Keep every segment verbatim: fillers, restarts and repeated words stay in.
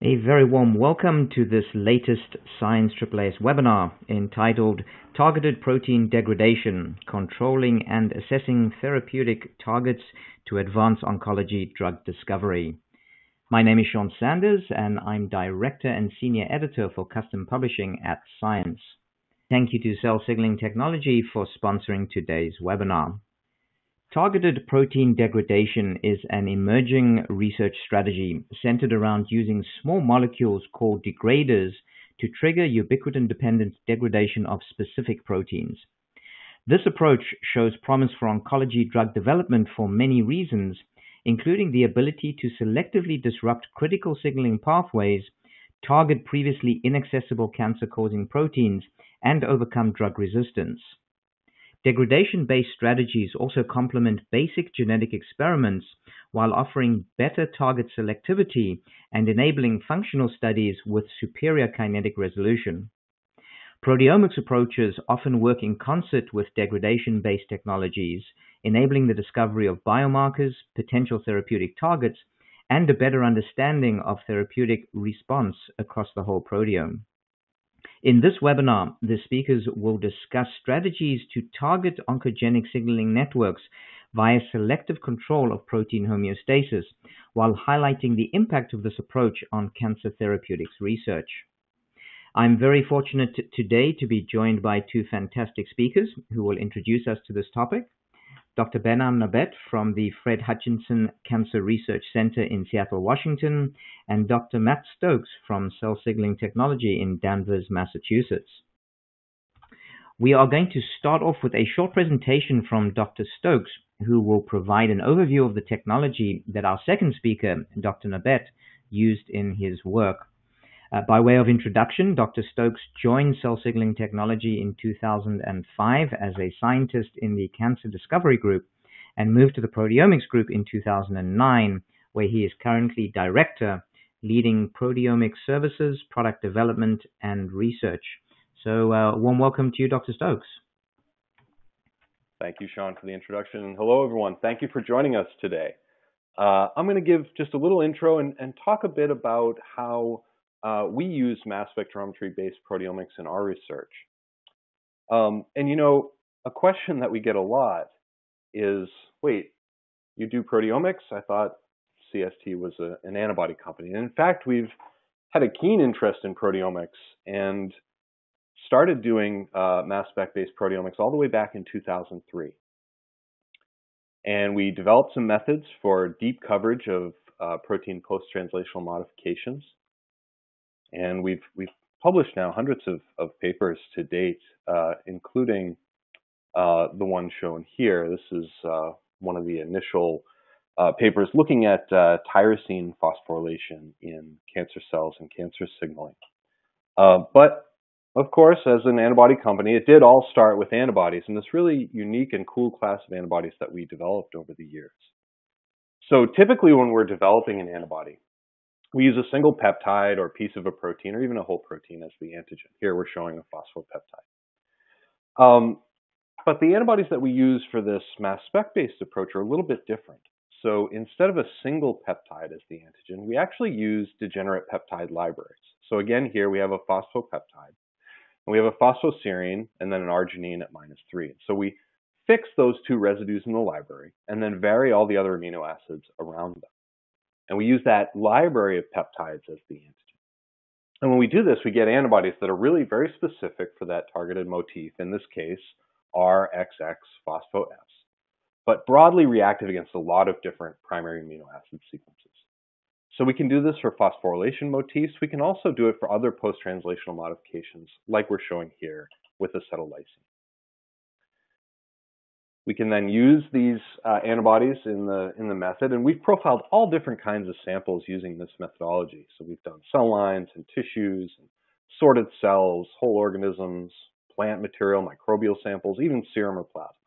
A very warm welcome to this latest Science A A A S webinar entitled Targeted Protein Degradation, Controlling and Assessing Therapeutic Targets to Advance Oncology Drug Discovery. My name is Sean Sanders and I'm Director and Senior Editor for Custom Publishing at Science. Thank you to Cell Signaling Technology for sponsoring today's webinar. Targeted protein degradation is an emerging research strategy centered around using small molecules called degraders to trigger ubiquitin-dependent degradation of specific proteins. This approach shows promise for oncology drug development for many reasons, including the ability to selectively disrupt critical signaling pathways, target previously inaccessible cancer-causing proteins, and overcome drug resistance. Degradation-based strategies also complement basic genetic experiments while offering better target selectivity and enabling functional studies with superior kinetic resolution. Proteomics approaches often work in concert with degradation-based technologies, enabling the discovery of biomarkers, potential therapeutic targets, and a better understanding of therapeutic response across the whole proteome. In this webinar, the speakers will discuss strategies to target oncogenic signaling networks via selective control of protein homeostasis, while highlighting the impact of this approach on cancer therapeutics research. I'm very fortunate today to be joined by two fantastic speakers who will introduce us to this topic. Doctor Behnam Nabet from the Fred Hutchinson Cancer Research Center in Seattle, Washington, and Doctor Matt Stokes from Cell Signaling Technology in Danvers, Massachusetts. We are going to start off with a short presentation from Doctor Stokes, who will provide an overview of the technology that our second speaker, Doctor Nabet, used in his work. Uh, by way of introduction, Doctor Stokes joined Cell Signaling Technology in two thousand five as a scientist in the Cancer Discovery Group and moved to the Proteomics Group in two thousand nine, where he is currently Director, leading Proteomic Services, Product Development, and Research. So, uh, warm welcome to you, Doctor Stokes. Thank you, Sean, for the introduction. Hello, everyone. Thank you for joining us today. Uh, I'm going to give just a little intro and, and talk a bit about how Uh, we use mass spectrometry-based proteomics in our research. Um, and, you know, a question that we get a lot is, wait, you do proteomics? I thought C S T was a, an antibody company. And in fact, we've had a keen interest in proteomics and started doing uh, mass spec-based proteomics all the way back in two thousand three. And we developed some methods for deep coverage of uh, protein post-translational modifications. And we've we've published now hundreds of, of papers to date, uh, including uh, the one shown here. This is uh, one of the initial uh, papers looking at uh, tyrosine phosphorylation in cancer cells and cancer signaling. Uh, but of course, as an antibody company, it did all start with antibodies and this really unique and cool class of antibodies that we developed over the years. So typically when we're developing an antibody, we use a single peptide or piece of a protein or even a whole protein as the antigen. Here we're showing a phosphopeptide. Um, but the antibodies that we use for this mass spec-based approach are a little bit different. So instead of a single peptide as the antigen, we actually use degenerate peptide libraries. So again, here we have a phosphopeptide, and we have a phosphoserine and then an arginine at minus three. So we fix those two residues in the library and then vary all the other amino acids around them. And we use that library of peptides as the antigen. And when we do this, we get antibodies that are really very specific for that targeted motif, in this case, R X X phospho S, but broadly reactive against a lot of different primary amino acid sequences. So we can do this for phosphorylation motifs. We can also do it for other post-translational modifications, like we're showing here with acetylysine. We can then use these uh, antibodies in the, in the method, and we've profiled all different kinds of samples using this methodology. So we've done cell lines and tissues, and sorted cells, whole organisms, plant material, microbial samples, even serum or plasma.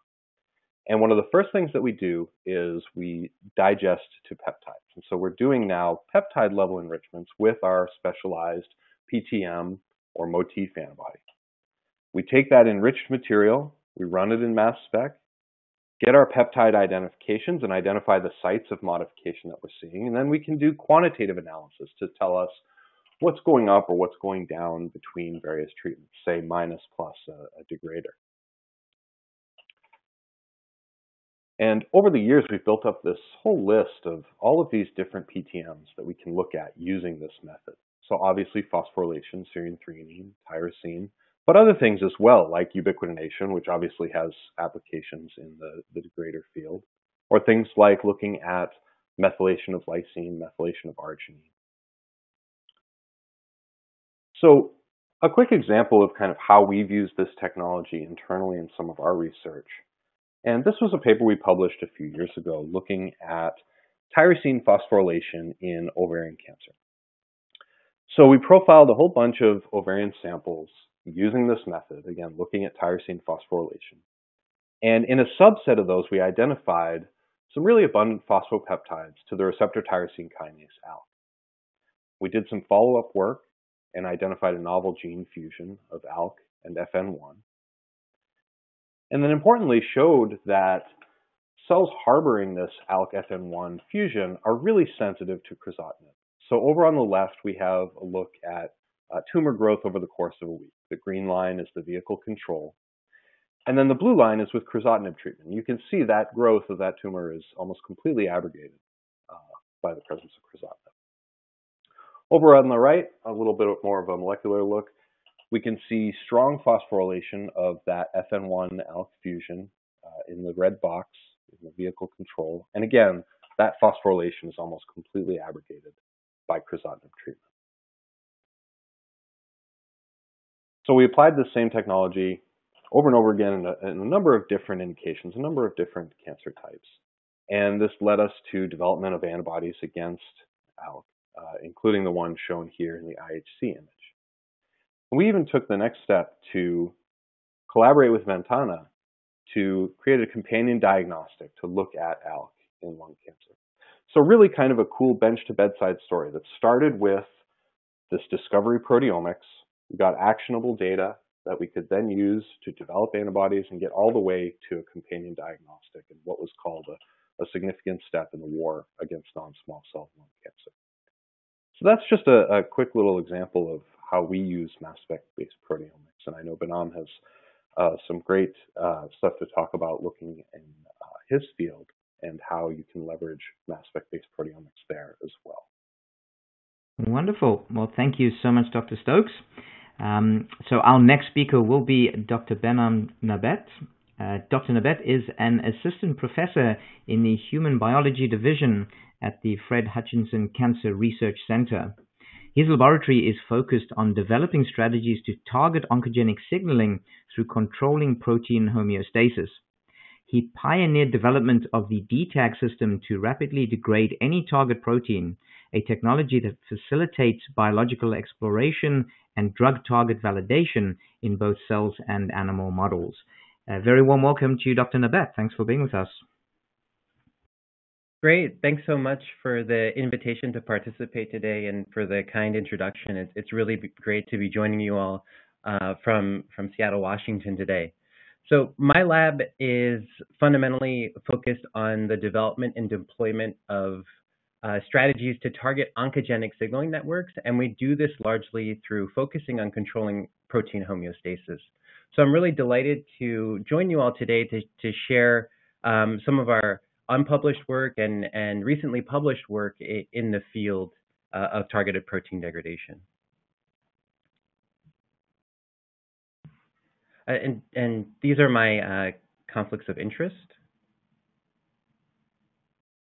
And one of the first things that we do is we digest to peptides. And so we're doing now peptide level enrichments with our specialized P T M or motif antibody. We take that enriched material, we run it in mass spec, get our peptide identifications and identify the sites of modification that we're seeing, and then we can do quantitative analysis to tell us what's going up or what's going down between various treatments, say minus plus a, a degrader. And over the years, we've built up this whole list of all of these different P T Ms that we can look at using this method. So obviously phosphorylation, serine threonine, tyrosine, but other things as well, like ubiquitination, which obviously has applications in the, the degrader field, or things like looking at methylation of lysine, methylation of arginine. So a quick example of kind of how we've used this technology internally in some of our research. And this was a paper we published a few years ago looking at tyrosine phosphorylation in ovarian cancer. So we profiled a whole bunch of ovarian samples using this method, again, looking at tyrosine phosphorylation. And in a subset of those, we identified some really abundant phosphopeptides to the receptor tyrosine kinase ALK. We did some follow-up work and identified a novel gene fusion of ALK and F N one. And then importantly showed that cells harboring this ALK F N one fusion are really sensitive to crizotinib. So over on the left, we have a look at uh, tumor growth over the course of a week. The green line is the vehicle control. And then the blue line is with crizotinib treatment. You can see that growth of that tumor is almost completely abrogated uh, by the presence of crizotinib. Over on the right, a little bit more of a molecular look. We can see strong phosphorylation of that F N one ALK fusion uh, in the red box in the vehicle control. And again, that phosphorylation is almost completely abrogated by crizotinib treatment. So we applied the same technology over and over again in a, in a number of different indications, a number of different cancer types. And this led us to development of antibodies against ALK, uh, including the one shown here in the I H C image. We even took the next step to collaborate with Ventana to create a companion diagnostic to look at ALK in lung cancer. So really kind of a cool bench-to-bedside story that started with this discovery proteomics. We got actionable data that we could then use to develop antibodies and get all the way to a companion diagnostic and what was called a, a significant step in the war against non-small cell lung cancer. So that's just a, a quick little example of how we use mass spec-based proteomics. And I know Behnam has uh, some great uh, stuff to talk about looking in uh, his field and how you can leverage mass spec-based proteomics there as well. Wonderful. Well, thank you so much, Doctor Stokes. Um, so our next speaker will be Doctor Behnam Nabet. Uh, Doctor Nabet is an assistant professor in the Human Biology Division at the Fred Hutchinson Cancer Research Center. His laboratory is focused on developing strategies to target oncogenic signaling through controlling protein homeostasis. He pioneered development of the D TAG system to rapidly degrade any target protein, a technology that facilitates biological exploration and drug target validation in both cells and animal models. A very warm welcome to you, Doctor Nabet. Thanks for being with us. Great. Thanks so much for the invitation to participate today and for the kind introduction. It's, it's really great to be joining you all uh, from, from Seattle, Washington today. So my lab is fundamentally focused on the development and deployment of uh, strategies to target oncogenic signaling networks, and we do this largely through focusing on controlling protein homeostasis. So I'm really delighted to join you all today to, to share um, some of our unpublished work and, and recently published work in the field uh, of targeted protein degradation. Uh, and, and these are my uh, conflicts of interest.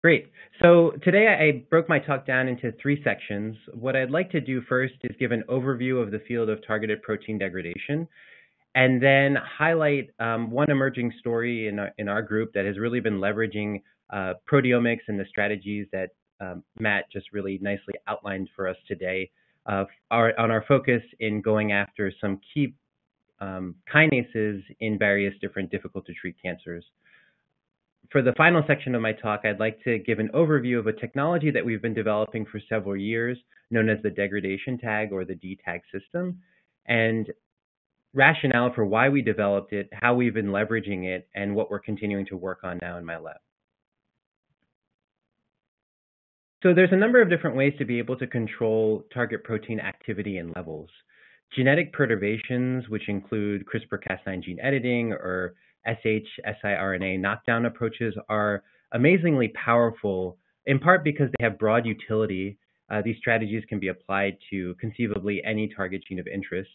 Great. So today I broke my talk down into three sections. What I'd like to do first is give an overview of the field of targeted protein degradation, and then highlight um, one emerging story in our, in our group that has really been leveraging uh, proteomics and the strategies that um, Matt just really nicely outlined for us today uh, our, on our focus in going after some key um, kinases in various different difficult-to-treat cancers. For the final section of my talk, I'd like to give an overview of a technology that we've been developing for several years, known as the degradation tag or the D TAG system, and rationale for why we developed it, how we've been leveraging it, and what we're continuing to work on now in my lab. So there's a number of different ways to be able to control target protein activity and levels. Genetic perturbations, which include CRISPR Cas nine gene editing or S H siRNA knockdown approaches, are amazingly powerful, in part because they have broad utility. Uh, these strategies can be applied to conceivably any target gene of interest.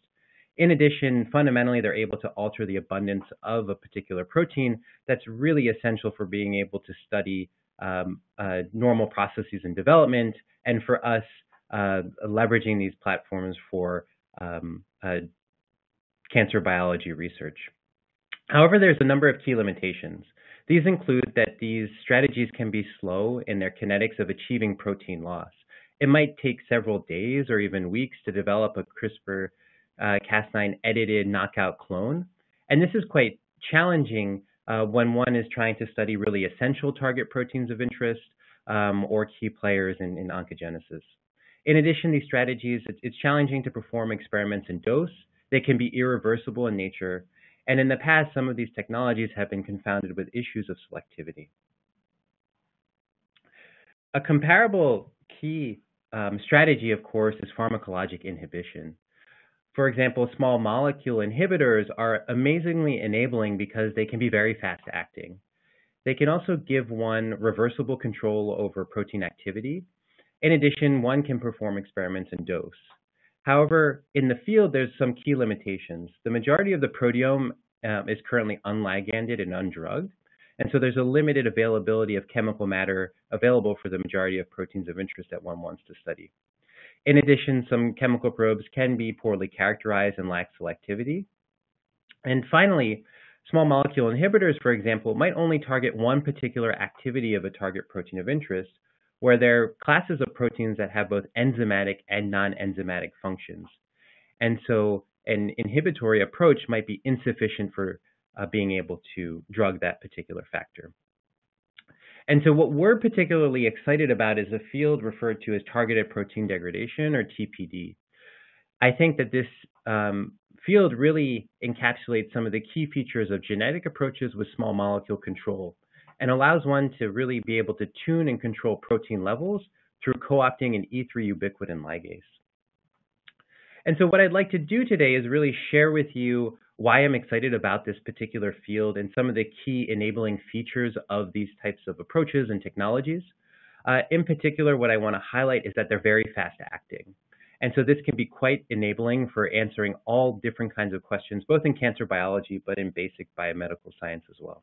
In addition, fundamentally, they're able to alter the abundance of a particular protein that's really essential for being able to study um, uh, normal processes in development, and for us, uh, leveraging these platforms for um, uh, cancer biology research. However, there's a number of key limitations. These include that these strategies can be slow in their kinetics of achieving protein loss. It might take several days or even weeks to develop a CRISPR Cas nine edited knockout clone. And this is quite challenging uh, when one is trying to study really essential target proteins of interest um, or key players in, in oncogenesis. In addition, these strategies, it's, it's challenging to perform experiments in dose. They can be irreversible in nature. And in the past, some of these technologies have been confounded with issues of selectivity. A comparable key um, strategy, of course, is pharmacologic inhibition. For example, small molecule inhibitors are amazingly enabling because they can be very fast acting. They can also give one reversible control over protein activity. In addition, one can perform experiments in dose. However, in the field, there's some key limitations. The majority of the proteome um, is currently unliganded and undrugged, and so there's a limited availability of chemical matter available for the majority of proteins of interest that one wants to study. In addition, some chemical probes can be poorly characterized and lack selectivity. And finally, small molecule inhibitors, for example, might only target one particular activity of a target protein of interest, where there are classes of proteins that have both enzymatic and non-enzymatic functions. And so an inhibitory approach might be insufficient for uh, being able to drug that particular factor. And so what we're particularly excited about is a field referred to as targeted protein degradation, or T P D. I think that this um, field really encapsulates some of the key features of genetic approaches with small molecule control, and allows one to really be able to tune and control protein levels through co-opting an E three ubiquitin ligase. And so what I'd like to do today is really share with you why I'm excited about this particular field and some of the key enabling features of these types of approaches and technologies. Uh, in particular, what I want to highlight is that they're very fast acting. And so this can be quite enabling for answering all different kinds of questions, both in cancer biology, but in basic biomedical science as well.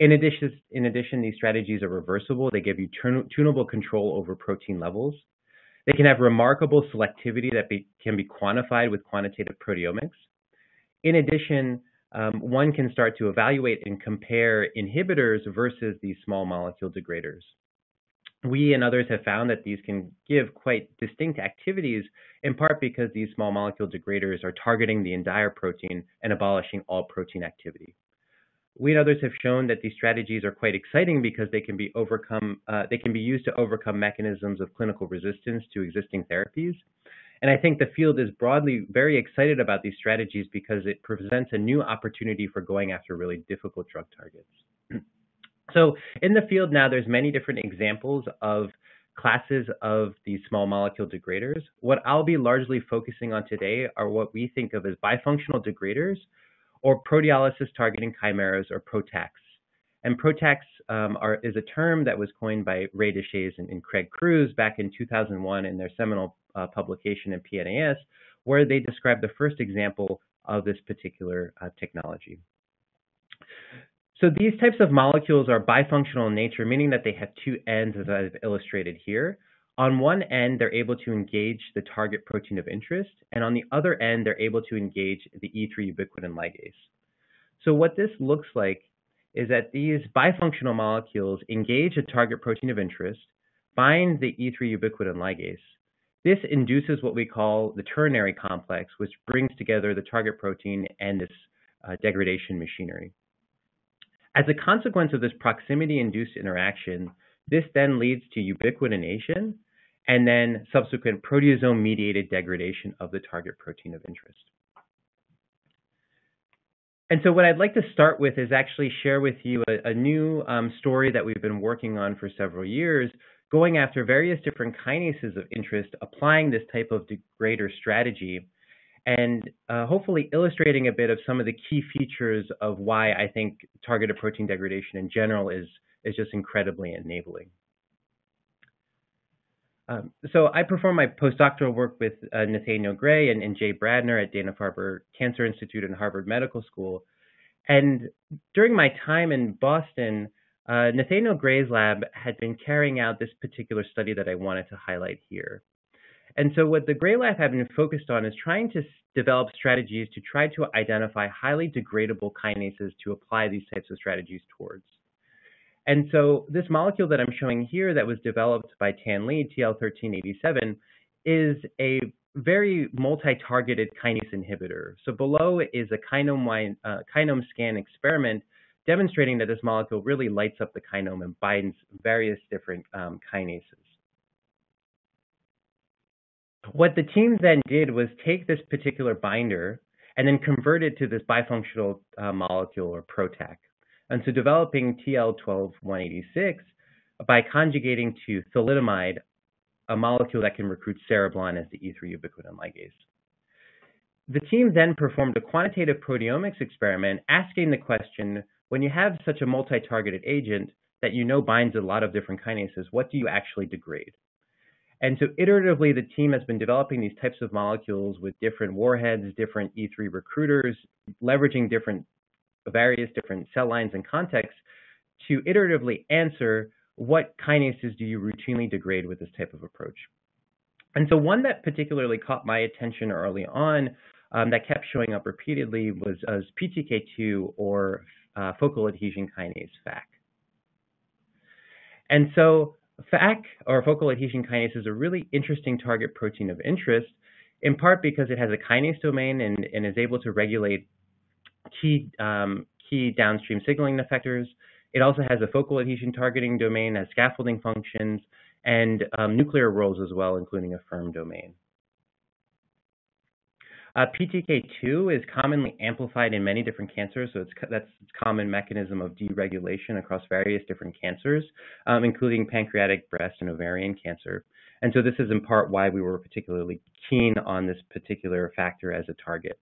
In addition, in addition, these strategies are reversible. They give you tunable control over protein levels. They can have remarkable selectivity that be, can be quantified with quantitative proteomics. In addition, um, one can start to evaluate and compare inhibitors versus these small molecule degraders. We and others have found that these can give quite distinct activities, in part because these small molecule degraders are targeting the entire protein and abolishing all protein activity. We and others have shown that these strategies are quite exciting because they can be overcome, uh, they can be used to overcome mechanisms of clinical resistance to existing therapies. And I think the field is broadly very excited about these strategies because it presents a new opportunity for going after really difficult drug targets. So in the field now, there's many different examples of classes of these small molecule degraders. What I'll be largely focusing on today are what we think of as bifunctional degraders, or proteolysis targeting chimeras, or PROTACs. And PROTACs um, are, is a term that was coined by Ray Deshaies and, and Craig Crews back in two thousand one in their seminal uh, publication in P N A S, where they described the first example of this particular uh, technology. So these types of molecules are bifunctional in nature, meaning that they have two ends, as I've illustrated here. On one end, they're able to engage the target protein of interest, and on the other end, they're able to engage the E three ubiquitin ligase. So what this looks like is that these bifunctional molecules engage a target protein of interest, bind the E three ubiquitin ligase. This induces what we call the ternary complex, which brings together the target protein and this uh, degradation machinery. As a consequence of this proximity-induced interaction, this then leads to ubiquitination, and then subsequent proteasome-mediated degradation of the target protein of interest. And so what I'd like to start with is actually share with you a, a new um, story that we've been working on for several years, going after various different kinases of interest, applying this type of degrader strategy, and uh, hopefully illustrating a bit of some of the key features of why I think targeted protein degradation in general is, is just incredibly enabling. Um, so I performed my postdoctoral work with uh, Nathaniel Gray and, and Jay Bradner at Dana-Farber Cancer Institute and Harvard Medical School. And during my time in Boston, uh, Nathaniel Gray's lab had been carrying out this particular study that I wanted to highlight here. And so what the Gray lab had been focused on is trying to develop strategies to try to identify highly degradable kinases to apply these types of strategies towards. And so this molecule that I'm showing here that was developed by Tan Lee, T L thirteen eighty-seven, is a very multi-targeted kinase inhibitor. So below is a kinome, uh, kinome scan experiment demonstrating that this molecule really lights up the kinome and binds various different um, kinases. What the team then did was take this particular binder and then convert it to this bifunctional uh, molecule or PROTAC. And so developing T L twelve one eighty-six by conjugating to thalidomide, a molecule that can recruit cereblon as the E three ubiquitin ligase. The team then performed a quantitative proteomics experiment asking the question, when you have such a multi-targeted agent that you know binds a lot of different kinases, what do you actually degrade? And so iteratively, the team has been developing these types of molecules with different warheads, different E three recruiters, leveraging different various different cell lines and contexts to iteratively answer what kinases do you routinely degrade with this type of approach. And so one that particularly caught my attention early on um, that kept showing up repeatedly was, was P T K two or uh, focal adhesion kinase, F A K. And so F A K or focal adhesion kinase is a really interesting target protein of interest, in part because it has a kinase domain and, and is able to regulate key, um, key downstream signaling effectors. It also has a focal adhesion targeting domain, has scaffolding functions, and um, nuclear roles as well, including a firm domain. Uh, P T K two is commonly amplified in many different cancers, so it's, that's a common mechanism of deregulation across various different cancers, um, including pancreatic, breast, and ovarian cancer. And so this is in part why we were particularly keen on this particular factor as a target.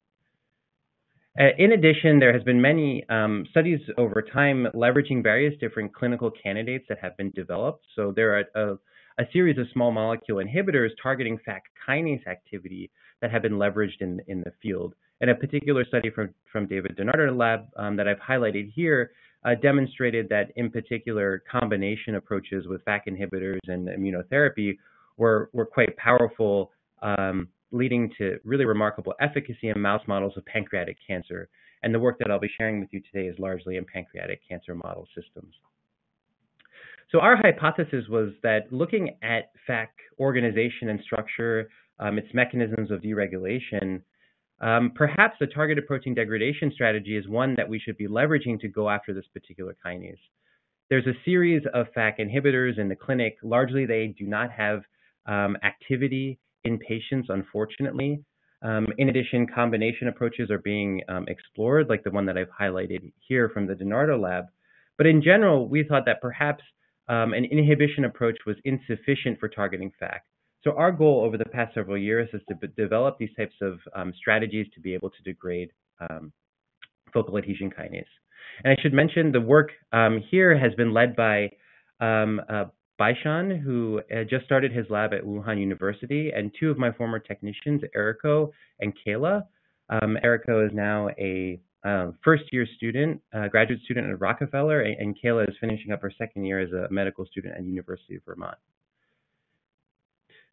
In addition, there has been many um, studies over time leveraging various different clinical candidates that have been developed. So there are a, a series of small molecule inhibitors targeting F A K kinase activity that have been leveraged in, in the field. And a particular study from, from David DeNardo's lab um, that I've highlighted here uh, demonstrated that in particular combination approaches with F A K inhibitors and immunotherapy were, were quite powerful, um, leading to really remarkable efficacy in mouse models of pancreatic cancer. And the work that I'll be sharing with you today is largely in pancreatic cancer model systems. So our hypothesis was that looking at F A K organization and structure, um, its mechanisms of deregulation, um, perhaps the targeted protein degradation strategy is one that we should be leveraging to go after this particular kinase. There's a series of F A K inhibitors in the clinic. Largely, they do not have um, activity in patients, unfortunately. Um, in addition, combination approaches are being um, explored, like the one that I've highlighted here from the DeNardo lab. But in general, we thought that perhaps um, an inhibition approach was insufficient for targeting F A K. So our goal over the past several years is to develop these types of um, strategies to be able to degrade um, focal adhesion kinase. And I should mention the work um, here has been led by um, uh, Baishan, who just started his lab at Wuhan University, and two of my former technicians, Eriko and Kayla. Um, Eriko is now a um, first-year student, uh, graduate student at Rockefeller, and, and Kayla is finishing up her second year as a medical student at University of Vermont.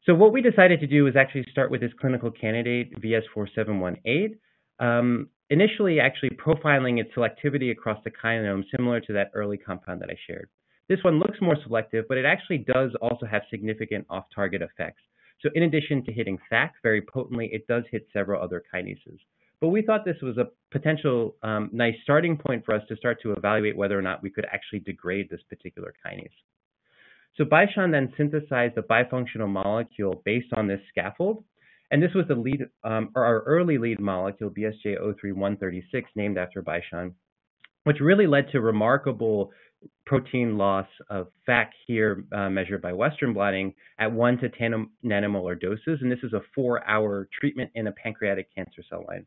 So what we decided to do was actually start with this clinical candidate, V S four seven one eight, um, initially actually profiling its selectivity across the kinome, similar to that early compound that I shared. This one looks more selective, but it actually does also have significant off-target effects. So in addition to hitting F A K very potently, it does hit several other kinases. But we thought this was a potential um, nice starting point for us to start to evaluate whether or not we could actually degrade this particular kinase. So Baishan then synthesized a bifunctional molecule based on this scaffold. And this was the lead, um, or our early lead molecule, B S J zero three one three six, named after Baishan, which really led to remarkable protein loss of F A K here uh, measured by Western blotting at one to ten nanomolar doses, and this is a four hour treatment in a pancreatic cancer cell line.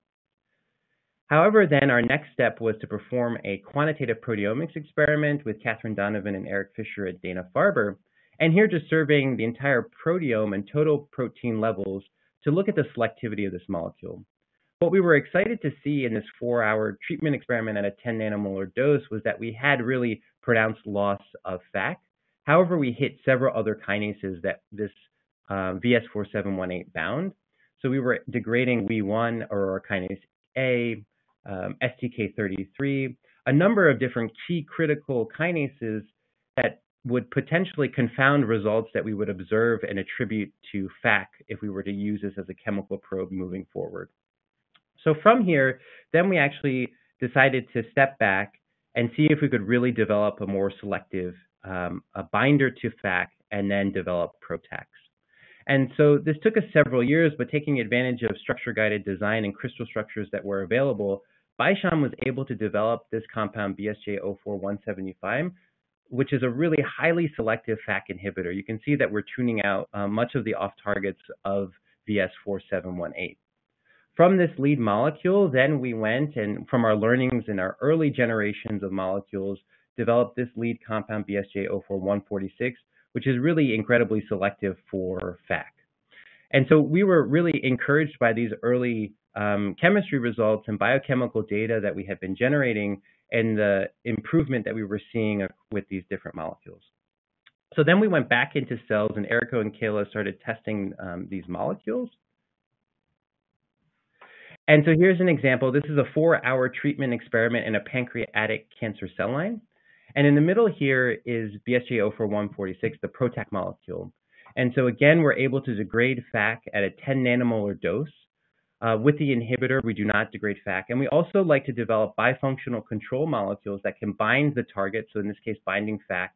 However, then our next step was to perform a quantitative proteomics experiment with Catherine Donovan and Eric Fisher at Dana-Farber, and here just surveying the entire proteome and total protein levels to look at the selectivity of this molecule. What we were excited to see in this four hour treatment experiment at a ten nanomolar dose was that we had really pronounced loss of F A K. However, we hit several other kinases that this um, V S four seven one eight bound. So we were degrading W E E one or kinase A, um, S T K thirty-three, a number of different key critical kinases that would potentially confound results that we would observe and attribute to F A K if we were to use this as a chemical probe moving forward. So from here, then we actually decided to step back and see if we could really develop a more selective um, a binder to F A K and then develop PROTACs. And so this took us several years, but taking advantage of structure-guided design and crystal structures that were available, Baishan was able to develop this compound B S J zero four one seven five, which is a really highly selective F A K inhibitor. You can see that we're tuning out uh, much of the off-targets of V S four seven one eight. From this lead molecule, then we went and from our learnings in our early generations of molecules, developed this lead compound B S J zero four one four six, which is really incredibly selective for F A K. And so we were really encouraged by these early um, chemistry results and biochemical data that we had been generating and the improvement that we were seeing with these different molecules. So then we went back into cells and Eriko and Kayla started testing um, these molecules. And so here's an example. This is a four hour treatment experiment in a pancreatic cancer cell line. And in the middle here is B S J zero four one four six, the PROTAC molecule. And so again, we're able to degrade F A K at a ten nanomolar dose. Uh, with the inhibitor, we do not degrade F A K. And we also like to develop bifunctional control molecules that can bind the target, so in this case, binding F A K,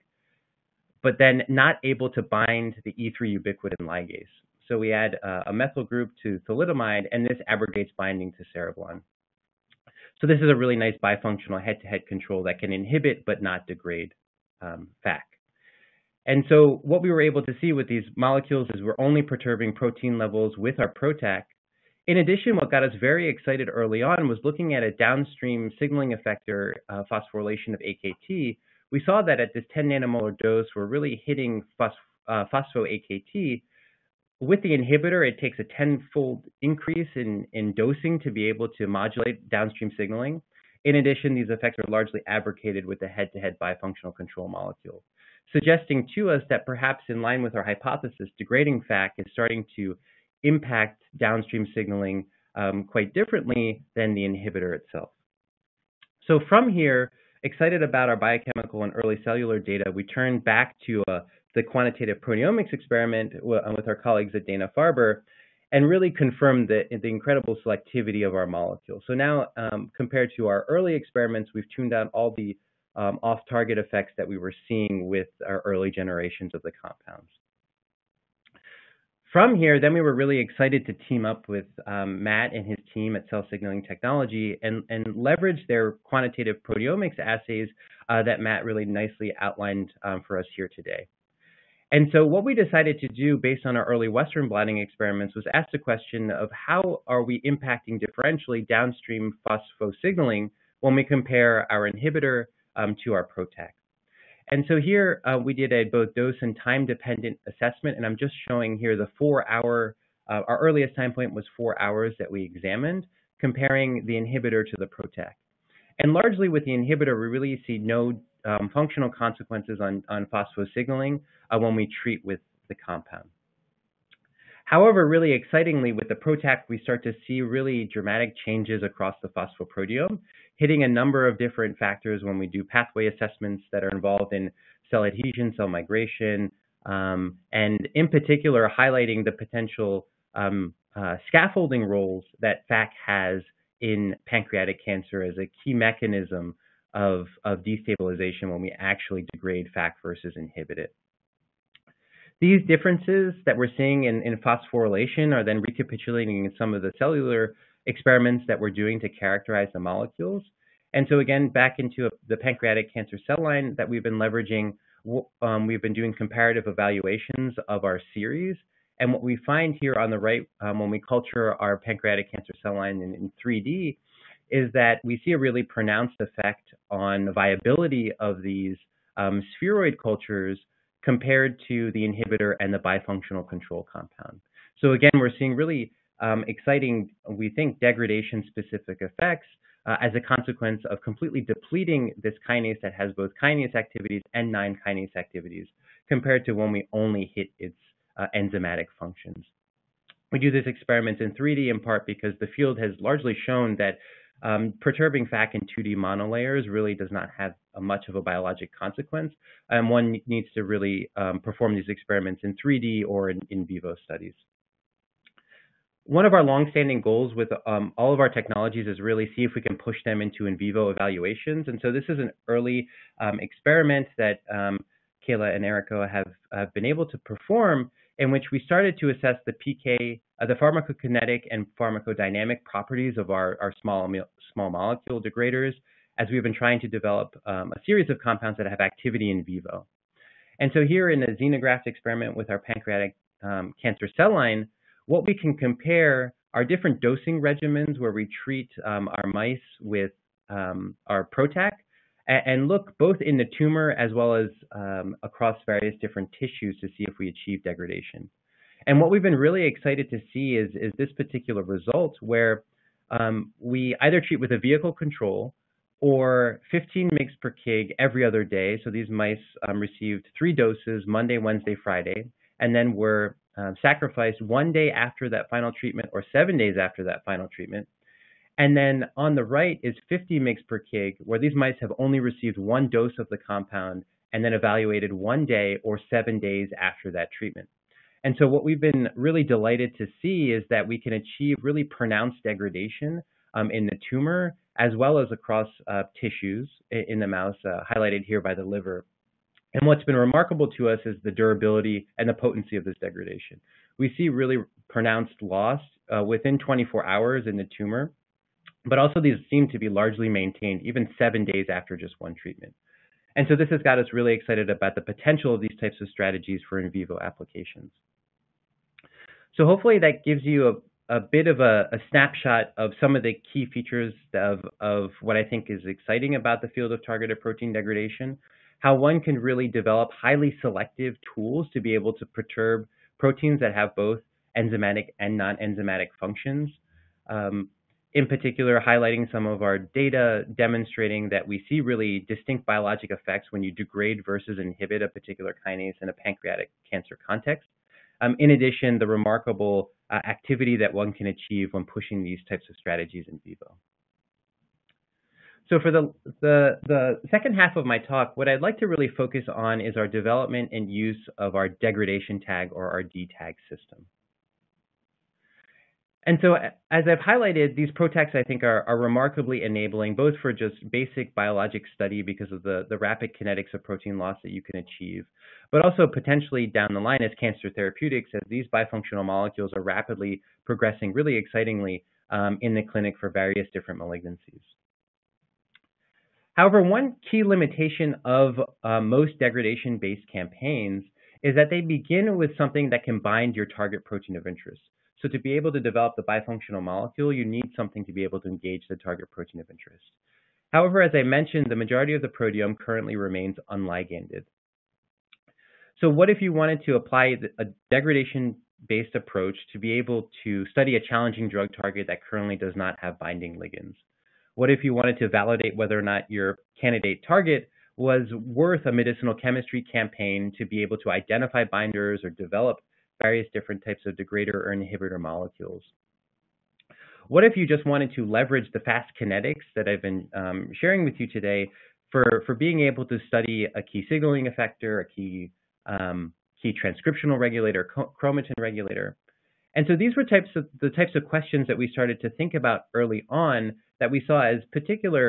but then not able to bind the E three ubiquitin ligase. So we add uh, a methyl group to thalidomide, and this abrogates binding to cereblon. So this is a really nice bifunctional head-to-head control that can inhibit but not degrade um, F A K. And so what we were able to see with these molecules is we're only perturbing protein levels with our PROTAC. In addition, what got us very excited early on was looking at a downstream signaling effector uh, phosphorylation of A K T. We saw that at this ten nanomolar dose, we're really hitting phos uh, phospho-A K T. With the inhibitor, it takes a tenfold increase in, in dosing to be able to modulate downstream signaling. In addition, these effects are largely abrogated with the head-to-head bifunctional control molecule, suggesting to us that perhaps in line with our hypothesis, degrading F A K is starting to impact downstream signaling um, quite differently than the inhibitor itself. So from here, excited about our biochemical and early cellular data, we turned back to a the quantitative proteomics experiment with our colleagues at Dana-Farber and really confirmed the, the incredible selectivity of our molecule. So now, um, compared to our early experiments, we've tuned out all the um, off-target effects that we were seeing with our early generations of the compounds. From here, then we were really excited to team up with um, Matt and his team at Cell Signaling Technology and, and leverage their quantitative proteomics assays uh, that Matt really nicely outlined um, for us here today. And so what we decided to do based on our early Western blotting experiments was ask the question of how are we impacting differentially downstream phospho-signaling when we compare our inhibitor um, to our PROTAC. And so here uh, we did a both dose and time-dependent assessment, and I'm just showing here the four hour, uh, our earliest time point was four hours that we examined, comparing the inhibitor to the PROTAC. And largely with the inhibitor, we really see no Um, functional consequences on, on phospho-signaling uh, when we treat with the compound. However, really excitingly, with the PROTAC, we start to see really dramatic changes across the phosphoproteome, hitting a number of different factors when we do pathway assessments that are involved in cell adhesion, cell migration, um, and in particular, highlighting the potential um, uh, scaffolding roles that F A K has in pancreatic cancer as a key mechanism Of, of destabilization when we actually degrade F A K versus inhibit it. These differences that we're seeing in, in phosphorylation are then recapitulating in some of the cellular experiments that we're doing to characterize the molecules. And so again, back into the pancreatic cancer cell line that we've been leveraging, um, we've been doing comparative evaluations of our series. And what we find here on the right, um, when we culture our pancreatic cancer cell line in, in three D, is that we see a really pronounced effect on the viability of these um, spheroid cultures compared to the inhibitor and the bifunctional control compound. So again, we're seeing really um, exciting, we think, degradation-specific effects uh, as a consequence of completely depleting this kinase that has both kinase activities and non-kinase activities compared to when we only hit its Uh, enzymatic functions. We do this experiment in three D in part because the field has largely shown that um, perturbing F A K in two D monolayers really does not have a much of a biologic consequence, and one needs to really um, perform these experiments in three D or in, in vivo studies. One of our longstanding goals with um, all of our technologies is really see if we can push them into in vivo evaluations, and so this is an early um, experiment that um, Kayla and Eriko have, have been able to perform, in which we started to assess the P K, uh, the pharmacokinetic and pharmacodynamic properties of our, our small, small molecule degraders, as we've been trying to develop um, a series of compounds that have activity in vivo. And so here in a xenograft experiment with our pancreatic um, cancer cell line, what we can compare are different dosing regimens where we treat um, our mice with um, our PROTAC, and look both in the tumor as well as um, across various different tissues to see if we achieve degradation. And what we've been really excited to see is, is this particular result where um, we either treat with a vehicle control or fifteen milligrams per kilogram every other day. So these mice um, received three doses, Monday, Wednesday, Friday, and then were um, sacrificed one day after that final treatment or seven days after that final treatment. And then on the right is fifty milligrams per kilogram, where these mice have only received one dose of the compound and then evaluated one day or seven days after that treatment. And so what we've been really delighted to see is that we can achieve really pronounced degradation um, in the tumor, as well as across uh, tissues in the mouse, uh, highlighted here by the liver. And what's been remarkable to us is the durability and the potency of this degradation. We see really pronounced loss uh, within twenty-four hours in the tumor, but also these seem to be largely maintained even seven days after just one treatment. And so this has got us really excited about the potential of these types of strategies for in vivo applications. So hopefully that gives you a, a bit of a, a snapshot of some of the key features of, of what I think is exciting about the field of targeted protein degradation, how one can really develop highly selective tools to be able to perturb proteins that have both enzymatic and non-enzymatic functions. Um, In particular, highlighting some of our data demonstrating that we see really distinct biologic effects when you degrade versus inhibit a particular kinase in a pancreatic cancer context. Um, in addition, the remarkable uh, activity that one can achieve when pushing these types of strategies in vivo. So for the, the, the second half of my talk, what I'd like to really focus on is our development and use of our degradation tag or our D tag system. And so as I've highlighted, these PROTACs, I think, are, are remarkably enabling, both for just basic biologic study because of the, the rapid kinetics of protein loss that you can achieve, but also potentially down the line as cancer therapeutics, as these bifunctional molecules are rapidly progressing really excitingly um, in the clinic for various different malignancies. However, one key limitation of uh, most degradation-based campaigns is that they begin with something that can bind your target protein of interest. So to be able to develop the bifunctional molecule, you need something to be able to engage the target protein of interest. However, as I mentioned, the majority of the proteome currently remains unliganded. So what if you wanted to apply a degradation-based approach to be able to study a challenging drug target that currently does not have binding ligands? What if you wanted to validate whether or not your candidate target was worth a medicinal chemistry campaign to be able to identify binders or develop various different types of degrader or inhibitor molecules? What if you just wanted to leverage the fast kinetics that I've been um, sharing with you today for, for being able to study a key signaling effector, a key, um, key transcriptional regulator, chromatin regulator? And so these were types of, the types of questions that we started to think about early on that we saw as particular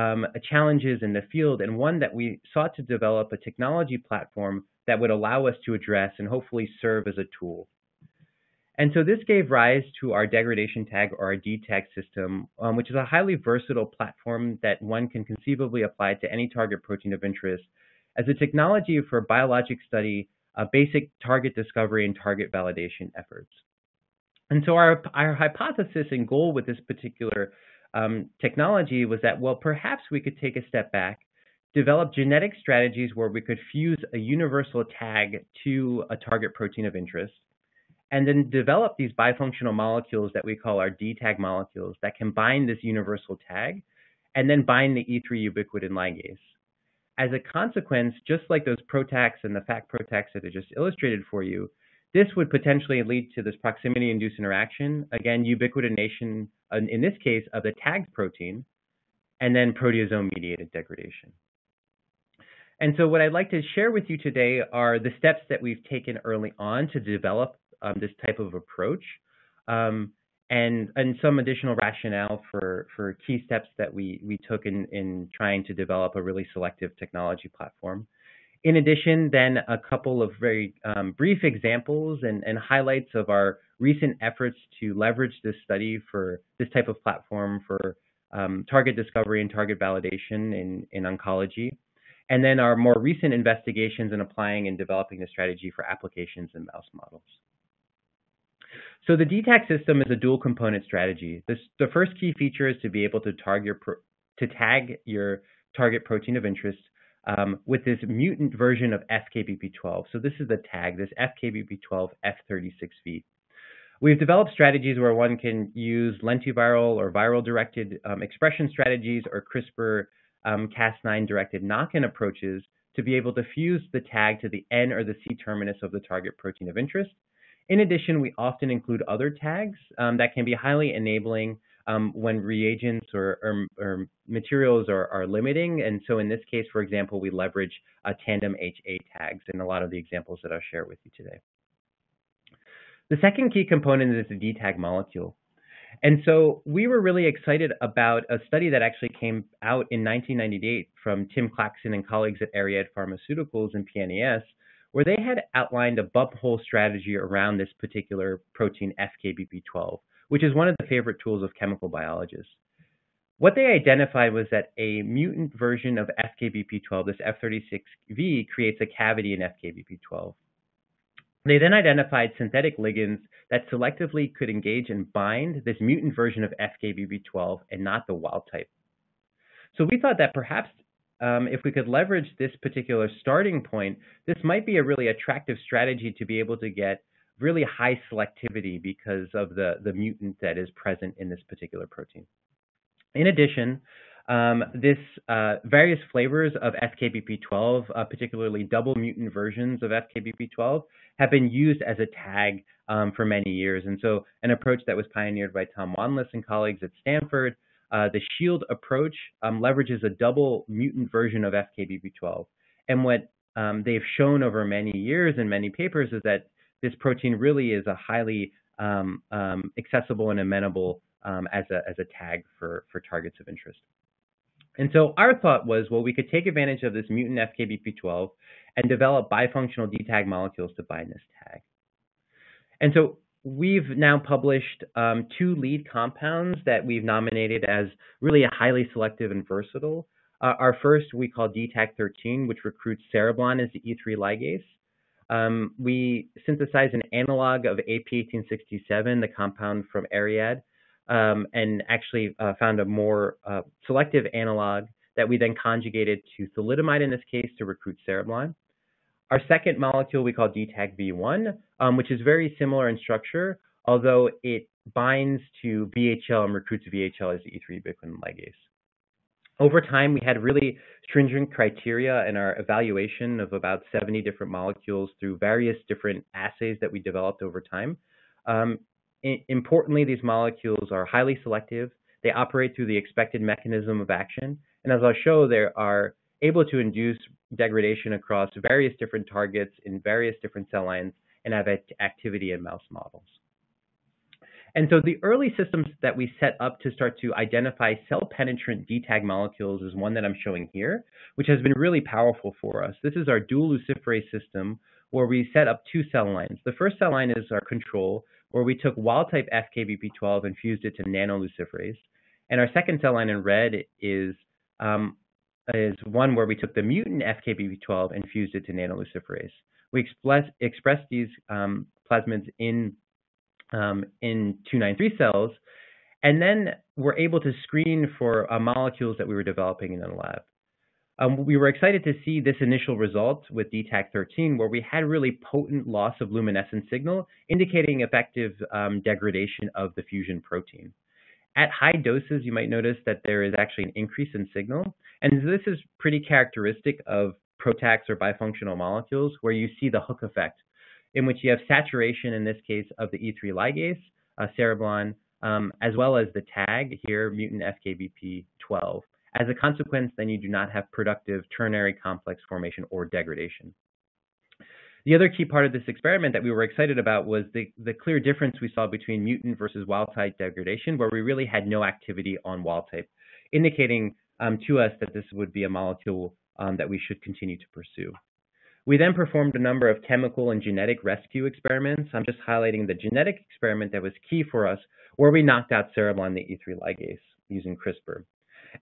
um, challenges in the field, and one that we sought to develop a technology platform that would allow us to address and hopefully serve as a tool. And so this gave rise to our degradation tag, or our D TAG system, um, which is a highly versatile platform that one can conceivably apply to any target protein of interest as a technology for biologic study, uh, basic target discovery, and target validation efforts. And so our, our hypothesis and goal with this particular um, technology was that, well, perhaps we could take a step back, develop genetic strategies where we could fuse a universal tag to a target protein of interest, and then develop these bifunctional molecules that we call our D TAG molecules that can bind this universal tag and then bind the E three ubiquitin ligase. As a consequence, just like those PROTACs and the F A K PROTACs that I just illustrated for you, this would potentially lead to this proximity-induced interaction, again, ubiquitination, in this case, of the tagged protein, and then proteasome-mediated degradation. And so what I'd like to share with you today are the steps that we've taken early on to develop um, this type of approach, um, and, and some additional rationale for, for key steps that we, we took in, in trying to develop a really selective technology platform. In addition, then, a couple of very um, brief examples and, and highlights of our recent efforts to leverage this study for this type of platform for um, target discovery and target validation in, in oncology, and then our more recent investigations in applying and developing the strategy for applications in mouse models. So the D TAG system is a dual-component strategy. This, the first key feature is to be able to, target pro to tag your target protein of interest Um, with this mutant version of F K B P twelve. So this is the tag, this F K B P twelve F thirty-six V. We've developed strategies where one can use lentiviral or viral-directed um, expression strategies or CRISPR-Cas nine directed um, knock-in approaches to be able to fuse the tag to the N or the C terminus of the target protein of interest. In addition, we often include other tags um, that can be highly enabling Um, when reagents or, or, or materials are, are limiting. And so in this case, for example, we leverage uh, tandem H A tags in a lot of the examples that I'll share with you today. The second key component is the D TAG molecule. And so we were really excited about a study that actually came out in nineteen ninety-eight from Tim Claxon and colleagues at Ariad Pharmaceuticals and P N A S, where they had outlined a bump hole strategy around this particular protein F K B P twelve, which is one of the favorite tools of chemical biologists. What they identified was that a mutant version of F K B P twelve, this F thirty-six V, creates a cavity in F K B P twelve. They then identified synthetic ligands that selectively could engage and bind this mutant version of F K B P twelve and not the wild type. So we thought that perhaps um, if we could leverage this particular starting point, this might be a really attractive strategy to be able to get really high selectivity because of the, the mutant that is present in this particular protein. In addition, um, this uh, various flavors of F K B P twelve, uh, particularly double mutant versions of F K B P twelve, have been used as a tag um, for many years. And so an approach that was pioneered by Tom Wanless and colleagues at Stanford, uh, the SHIELD approach um, leverages a double mutant version of F K B P twelve. And what um, they've shown over many years in many papers is that this protein really is a highly um, um, accessible and amenable um, as, a, as a tag for, for targets of interest. And so our thought was, well, we could take advantage of this mutant F K B P twelve and develop bifunctional D TAG molecules to bind this tag. And so we've now published um, two lead compounds that we've nominated as really a highly selective and versatile. Uh, our first we call D TAG thirteen, which recruits cereblon as the E three ligase. Um, we synthesize an analog of A P eighteen sixty-seven, the compound from Ariad, um, and actually uh, found a more uh, selective analog that we then conjugated to thalidomide in this case to recruit cereblon. Our second molecule we call D TAG V one, um, which is very similar in structure, although it binds to V H L and recruits V H L as the E three ubiquitin ligase. Over time, we had really stringent criteria in our evaluation of about seventy different molecules through various different assays that we developed over time. Um, importantly, these molecules are highly selective. They operate through the expected mechanism of action. And as I'll show, they are able to induce degradation across various different targets in various different cell lines and have activity in mouse models. And so the early systems that we set up to start to identify cell-penetrant D TAG molecules is one that I'm showing here, which has been really powerful for us. This is our dual luciferase system where we set up two cell lines. The first cell line is our control, where we took wild-type F K B P twelve and fused it to nanoluciferase. And our second cell line in red is, um, is one where we took the mutant F K B P twelve and fused it to nanoluciferase. We express, express these um, plasmids in, um, in two ninety-three cells, and then we're able to screen for uh, molecules that we were developing in the lab. Um, we were excited to see this initial result with D TAG thirteen, where we had really potent loss of luminescent signal, indicating effective um, degradation of the fusion protein. At high doses, you might notice that there is actually an increase in signal, and this is pretty characteristic of PROTACs or bifunctional molecules, where you see the hook effect, in which you have saturation, in this case, of the E three ligase, uh, cereblon, um, as well as the tag here, mutant F K B P twelve. As a consequence, then you do not have productive ternary complex formation or degradation. The other key part of this experiment that we were excited about was the, the clear difference we saw between mutant versus wild-type degradation, where we really had no activity on wild-type, indicating um, to us that this would be a molecule um, that we should continue to pursue. We then performed a number of chemical and genetic rescue experiments. I'm just highlighting the genetic experiment that was key for us, where we knocked out cereblon, the E three ligase, using CRISPR.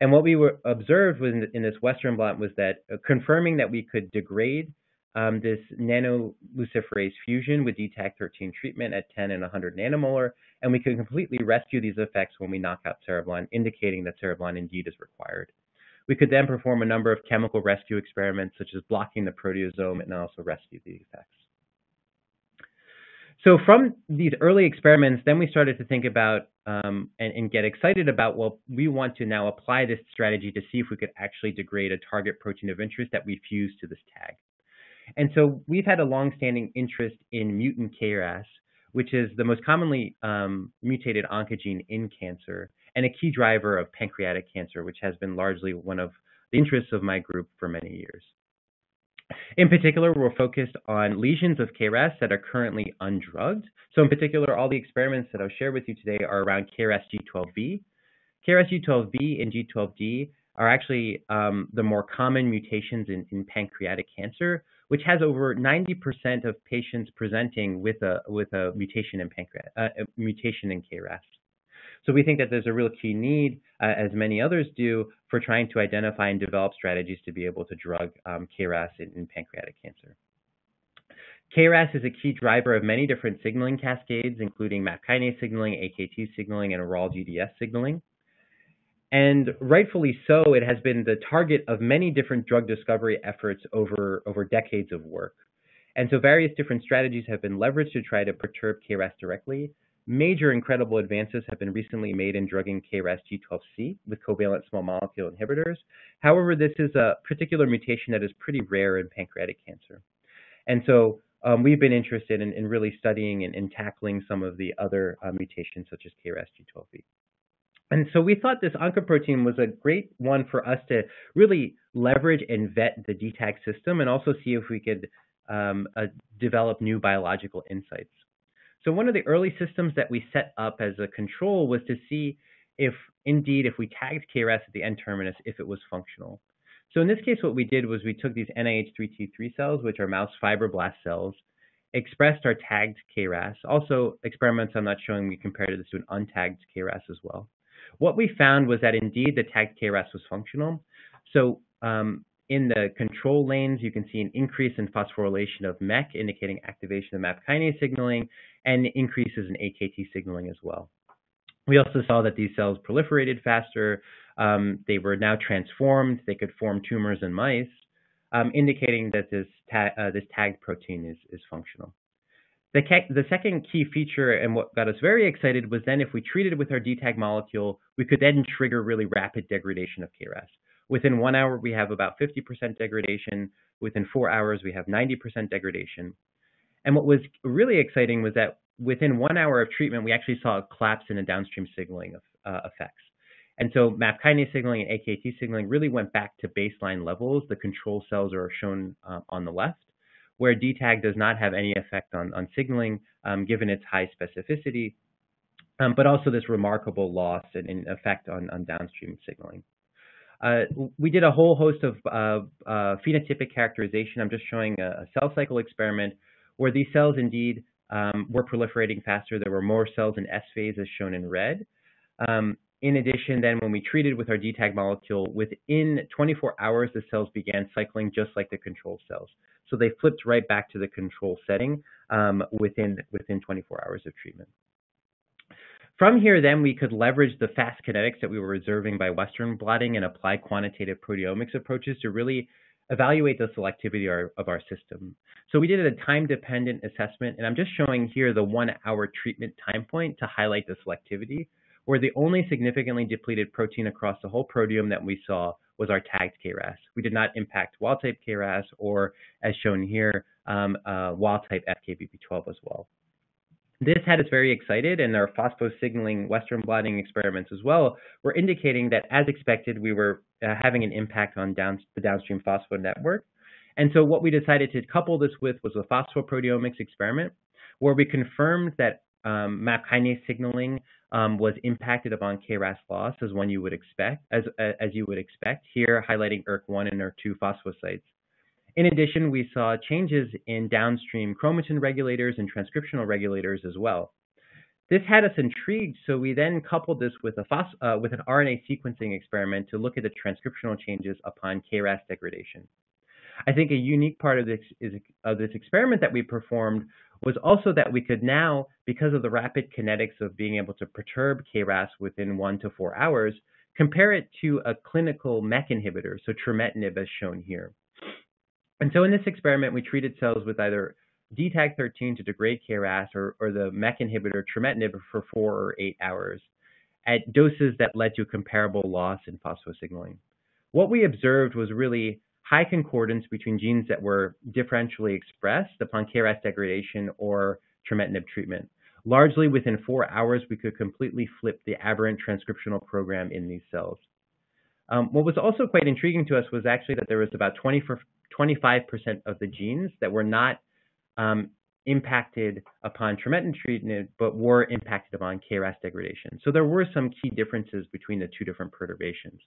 And what we were observed was in this Western blot was that uh, confirming that we could degrade um, this nanoluciferase fusion with D TAG thirteen treatment at ten and one hundred nanomolar, and we could completely rescue these effects when we knock out cereblon, indicating that cereblon indeed is required. We could then perform a number of chemical rescue experiments, such as blocking the proteasome, and also rescue the effects. So from these early experiments, then we started to think about um, and, and get excited about, well, we want to now apply this strategy to see if we could actually degrade a target protein of interest that we fuse to this tag. And so we've had a longstanding interest in mutant K RAS, which is the most commonly um, mutated oncogene in cancer and a key driver of pancreatic cancer, which has been largely one of the interests of my group for many years. In particular, we're focused on lesions of K RAS that are currently undrugged. So in particular, all the experiments that I'll share with you today are around K RAS G twelve B. K RAS G twelve B and G twelve D are actually um, the more common mutations in, in pancreatic cancer, which has over ninety percent of patients presenting with a, with a mutation in pancreas, uh, a mutation in K RAS. So we think that there's a real key need, uh, as many others do, for trying to identify and develop strategies to be able to drug um, K RAS in, in pancreatic cancer. K RAS is a key driver of many different signaling cascades, including MAP kinase signaling, A K T signaling, and R A L G D S signaling. And rightfully so, it has been the target of many different drug discovery efforts over, over decades of work. And so various different strategies have been leveraged to try to perturb K RAS directly. Major incredible advances have been recently made in drugging K RAS G twelve C with covalent small molecule inhibitors. However, this is a particular mutation that is pretty rare in pancreatic cancer. And so um, we've been interested in, in really studying and, and tackling some of the other uh, mutations such as K RAS G twelve V. And so we thought this oncoprotein was a great one for us to really leverage and vet the D TAG system and also see if we could um, uh, develop new biological insights. So one of the early systems that we set up as a control was to see if, indeed, if we tagged K RAS at the N-terminus, if it was functional. So in this case, what we did was we took these N I H three T three cells, which are mouse fibroblast cells, expressed our tagged K RAS. Also, experiments I'm not showing, we compared this to an untagged K RAS as well. What we found was that, indeed, the tagged K RAS was functional. So um, in the control lanes, you can see an increase in phosphorylation of M E K, indicating activation of MAP kinase signaling, and increases in A K T signaling as well. We also saw that these cells proliferated faster. Um, they were now transformed. They could form tumors in mice, um, indicating that this, ta uh, this tagged protein is, is functional. The, the second key feature, and what got us very excited, was then if we treated with our D TAG molecule, we could then trigger really rapid degradation of K RAS. Within one hour, we have about fifty percent degradation. Within four hours, we have ninety percent degradation. And what was really exciting was that within one hour of treatment, we actually saw a collapse in the downstream signaling of, uh, effects. And so MAP kinase signaling and A K T signaling really went back to baseline levels. The control cells are shown uh, on the left, where D TAG does not have any effect on, on signaling, um, given its high specificity, um, but also this remarkable loss and, and effect on, on downstream signaling. Uh, we did a whole host of uh, uh, phenotypic characterization. I'm just showing a, a cell cycle experiment where these cells indeed um, were proliferating faster. There were more cells in S phase, as shown in red. Um, in addition, then, when we treated with our D TAG molecule, within twenty-four hours, the cells began cycling just like the control cells. So they flipped right back to the control setting um, within, within twenty-four hours of treatment. From here, then, we could leverage the fast kinetics that we were observing by Western blotting and apply quantitative proteomics approaches to really evaluate the selectivity our, of our system. So we did a time-dependent assessment, and I'm just showing here the one-hour treatment time point to highlight the selectivity, where the only significantly depleted protein across the whole proteome that we saw was our tagged K RAS. We did not impact wild-type K RAS or, as shown here, um, uh, wild-type F K B P twelve as well. This had us very excited, and our phospho-signaling Western blotting experiments as well were indicating that, as expected, we were uh, having an impact on down, the downstream phospho network. And so what we decided to couple this with was a phosphoproteomics experiment, where we confirmed that um, MAP kinase signaling um, was impacted upon K RAS loss, as one you would expect, as uh, as you would expect here, highlighting E R K one and E R K two phosphosites. In addition, we saw changes in downstream chromatin regulators and transcriptional regulators as well. This had us intrigued, so we then coupled this with, a phos uh, with an R N A sequencing experiment to look at the transcriptional changes upon K RAS degradation. I think a unique part of this, is, of this experiment that we performed was also that we could now, because of the rapid kinetics of being able to perturb K RAS within one to four hours, compare it to a clinical M E K inhibitor, so trametinib as shown here. And so in this experiment, we treated cells with either D TAG thirteen to degrade K RAS or, or the M E K inhibitor trametinib for four or eight hours at doses that led to comparable loss in phosphosignaling. What we observed was really high concordance between genes that were differentially expressed upon K RAS degradation or trametinib treatment. Largely within four hours, we could completely flip the aberrant transcriptional program in these cells. Um, what was also quite intriguing to us was actually that there was about twenty-five percent of the genes that were not um, impacted upon trametinib treatment, but were impacted upon K RAS degradation. So there were some key differences between the two different perturbations.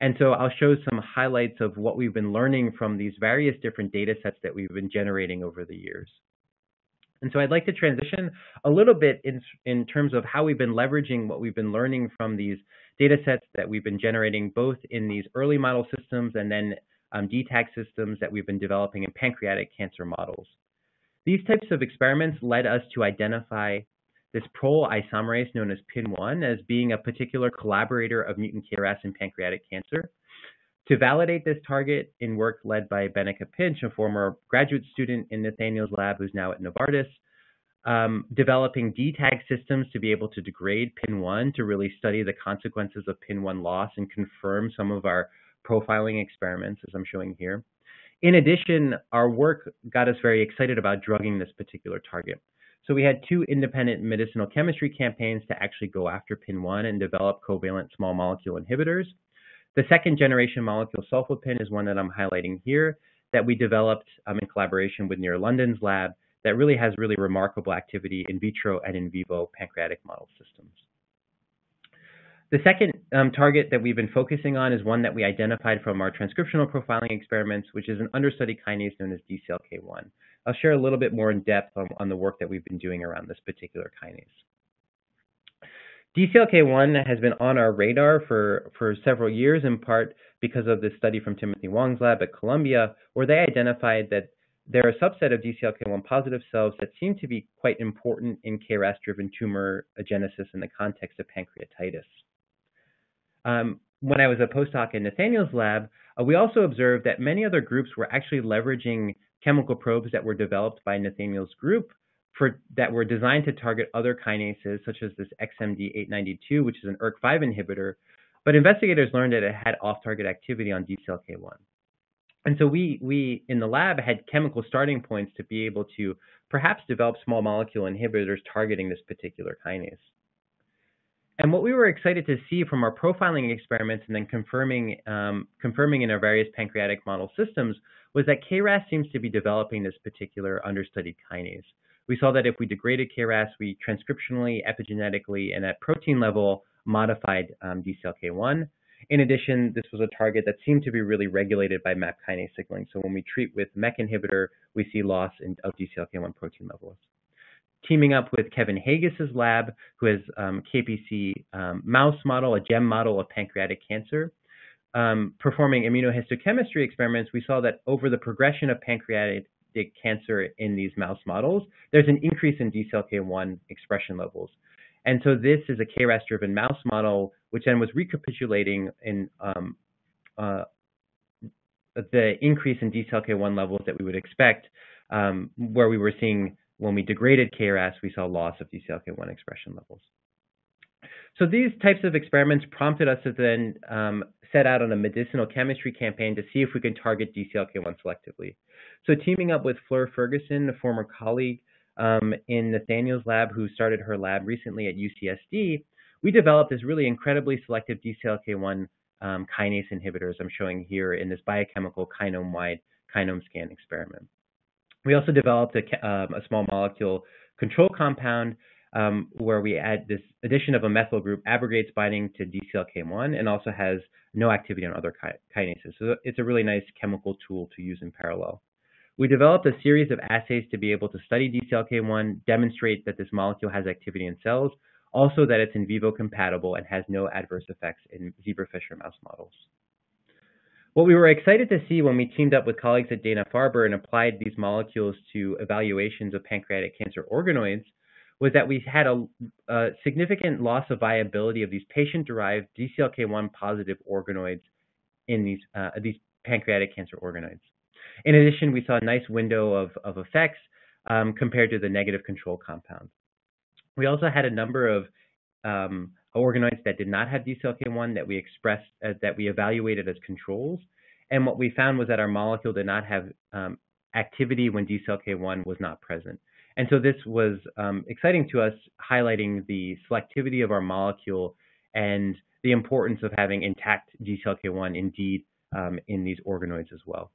And so I'll show some highlights of what we've been learning from these various different data sets that we've been generating over the years. And so I'd like to transition a little bit in, in terms of how we've been leveraging what we've been learning from these data sets that we've been generating both in these early model systems and then um, D TAG systems that we've been developing in pancreatic cancer models. These types of experiments led us to identify this prol isomerase known as P I N one as being a particular collaborator of mutant K RAS in pancreatic cancer. To validate this target in work led by Benika Pinch, a former graduate student in Nathaniel's lab who's now at Novartis, um, developing D TAG systems to be able to degrade P I N one to really study the consequences of P I N one loss and confirm some of our profiling experiments, as I'm showing here. In addition, our work got us very excited about drugging this particular target. So we had two independent medicinal chemistry campaigns to actually go after P I N one and develop covalent small molecule inhibitors. The second generation molecule sulfapin is one that I'm highlighting here that we developed um, in collaboration with Near London's lab that really has really remarkable activity in vitro and in vivo pancreatic model systems. The second um, target that we've been focusing on is one that we identified from our transcriptional profiling experiments, which is an understudy kinase known as D C L K one. I'll share a little bit more in depth on, on the work that we've been doing around this particular kinase. D C L K one has been on our radar for, for several years, in part because of this study from Timothy Wong's lab at Columbia, where they identified that there are a subset of D C L K one positive cells that seem to be quite important in K RAS-driven tumor genesis in the context of pancreatitis. Um, when I was a postdoc in Nathaniel's lab, uh, we also observed that many other groups were actually leveraging chemical probes that were developed by Nathaniel's group For, that were designed to target other kinases, such as this X M D eight ninety-two, which is an E R K five inhibitor, but investigators learned that it had off-target activity on D C L K one. And so we, we, in the lab, had chemical starting points to be able to perhaps develop small molecule inhibitors targeting this particular kinase. And what we were excited to see from our profiling experiments and then confirming, um, confirming in our various pancreatic model systems was that K RAS seems to be developing this particular understudied kinase. We saw that if we degraded K RAS, we transcriptionally, epigenetically, and at protein level modified um, D C L K one. In addition, this was a target that seemed to be really regulated by MAP kinase signaling. So when we treat with M E K inhibitor, we see loss in, of D C L K one protein levels. teaming up with Kevin Hagis's lab, who has um, K P C um, mouse model, a GEM model of pancreatic cancer. Um, performing immunohistochemistry experiments, we saw that over the progression of pancreatic cancer in these mouse models, there's an increase in D C L K one expression levels. And so this is a K RAS-driven mouse model, which then was recapitulating in um, uh, the increase in D C L K one levels that we would expect, um, where we were seeing when we degraded K RAS, we saw loss of D C L K one expression levels. So these types of experiments prompted us to then um, set out on a medicinal chemistry campaign to see if we can target D C L K one selectively. So teaming up with Fleur Ferguson, a former colleague um, in Nathaniel's lab, who started her lab recently at U C S D, we developed this really incredibly selective D C L K one um, kinase inhibitors I'm showing here in this biochemical kinome-wide kinome scan experiment. We also developed a, um, a small molecule control compound Um, where we add this addition of a methyl group abrogates binding to D C L K one and also has no activity on other ki kinases. So it's a really nice chemical tool to use in parallel. We developed a series of assays to be able to study D C L K one, demonstrate that this molecule has activity in cells, also that it's in vivo compatible and has no adverse effects in zebrafish or mouse models. What we were excited to see when we teamed up with colleagues at Dana-Farber and applied these molecules to evaluations of pancreatic cancer organoids was that we had a, a significant loss of viability of these patient-derived D C L K one positive organoids in these, uh, these pancreatic cancer organoids. In addition, we saw a nice window of, of effects um, compared to the negative control compound. We also had a number of um, organoids that did not have D C L K one that we expressed, as, that we evaluated as controls. And what we found was that our molecule did not have um, activity when D C L K one was not present. And so this was um, exciting to us, highlighting the selectivity of our molecule and the importance of having intact D C L K one indeed um, in these organoids as well.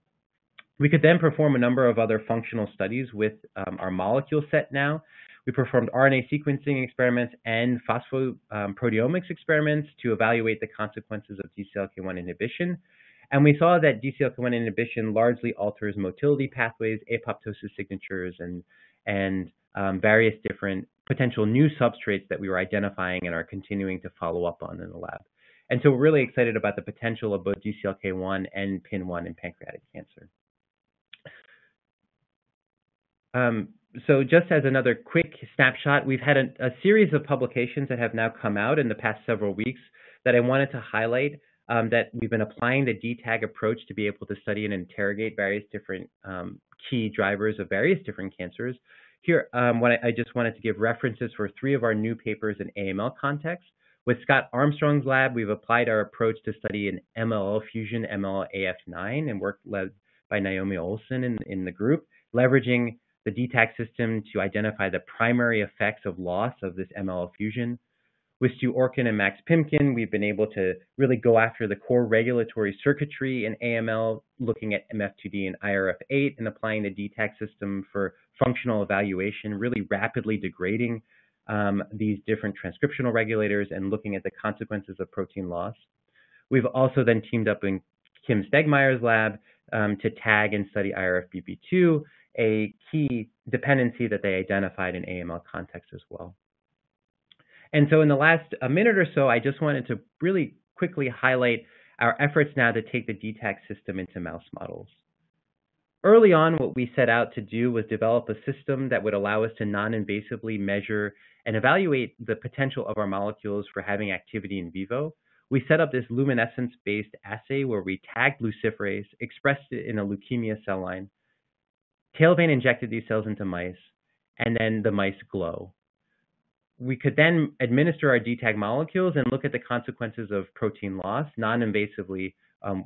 We could then perform a number of other functional studies with um, our molecule set now. We performed R N A sequencing experiments and phosphoproteomics experiments to evaluate the consequences of D C L K one inhibition. And we saw that D C L K one inhibition largely alters motility pathways, apoptosis signatures, and and um, various different potential new substrates that we were identifying and are continuing to follow up on in the lab. And so we're really excited about the potential of both D C L K one and P I N one in pancreatic cancer. Um, so just as another quick snapshot, we've had a, a series of publications that have now come out in the past several weeks that I wanted to highlight, um, that we've been applying the D TAG approach to be able to study and interrogate various different um, key drivers of various different cancers. Here, um, what I, I just wanted to give references for three of our new papers in A M L context. With Scott Armstrong's lab, we've applied our approach to study an M L L fusion, M L L A F nine, and work led by Naomi Olson in, in the group, leveraging the D TAG system to identify the primary effects of loss of this M L L fusion. With Stu Orkin and Max Pimkin, we've been able to really go after the core regulatory circuitry in A M L, looking at M F two D and I R F eight and applying the D TAG system for functional evaluation, really rapidly degrading um, these different transcriptional regulators and looking at the consequences of protein loss. We've also then teamed up in Kim Stegmeyer's lab um, to tag and study I R F B P two, a key dependency that they identified in A M L context as well. And so in the last a minute or so, I just wanted to really quickly highlight our efforts now to take the D TAG system into mouse models. Early on, what we set out to do was develop a system that would allow us to non-invasively measure and evaluate the potential of our molecules for having activity in vivo. We set up this luminescence-based assay where we tagged luciferase, expressed it in a leukemia cell line, tailvein injected these cells into mice, and then the mice glow. We could then administer our D TAG molecules and look at the consequences of protein loss non-invasively um,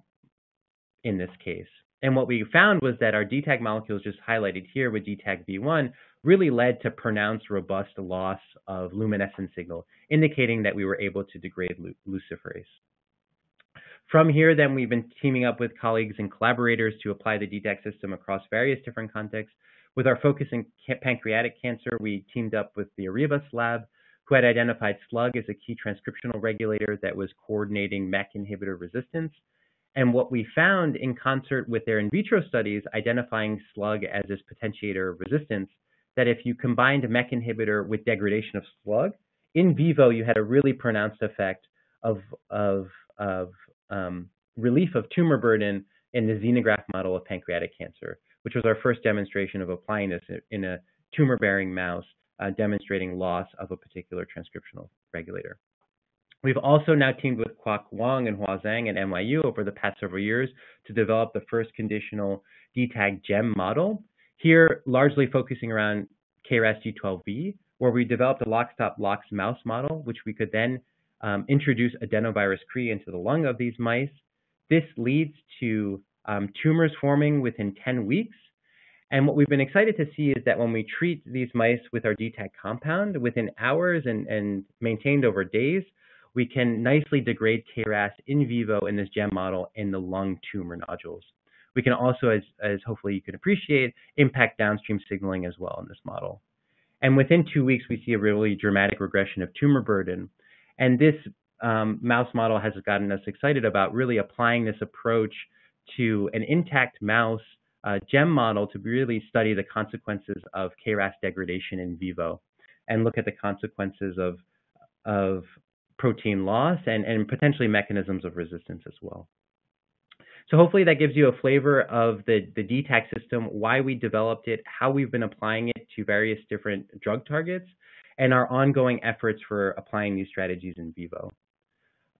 in this case. And what we found was that our D TAG molecules just highlighted here with D TAG V one really led to pronounced robust loss of luminescent signal, indicating that we were able to degrade luciferase. From here, then, we've been teaming up with colleagues and collaborators to apply the D TAG system across various different contexts. With our focus in pancreatic cancer, we teamed up with the Arribas lab, who had identified SLUG as a key transcriptional regulator that was coordinating MEK inhibitor resistance. And what we found in concert with their in vitro studies identifying SLUG as this potentiator of resistance, that if you combined a MEK inhibitor with degradation of slug, in vivo you had a really pronounced effect of, of, of um, relief of tumor burden in the xenograft model of pancreatic cancer, which was our first demonstration of applying this in a tumor-bearing mouse, uh, demonstrating loss of a particular transcriptional regulator. We've also now teamed with Kwok Wang and Hua Zhang at N Y U over the past several years to develop the first conditional D TAG GEM model, here largely focusing around K R A S G twelve B, where we developed a lock-stop-locks mouse model, which we could then um, introduce adenovirus C R I into the lung of these mice. This leads to um, tumors forming within ten weeks. And what we've been excited to see is that when we treat these mice with our D TAG compound, within hours and, and maintained over days, we can nicely degrade K R A S in vivo in this GEM model in the lung tumor nodules. We can also, as, as hopefully you can appreciate, impact downstream signaling as well in this model. And within two weeks, we see a really dramatic regression of tumor burden. And this um, mouse model has gotten us excited about really applying this approach to an intact mouse uh, GEM model to really study the consequences of K R A S degradation in vivo and look at the consequences of, of protein loss and, and potentially mechanisms of resistance as well. So hopefully that gives you a flavor of the, the D TAG system, why we developed it, how we've been applying it to various different drug targets, and our ongoing efforts for applying these strategies in vivo.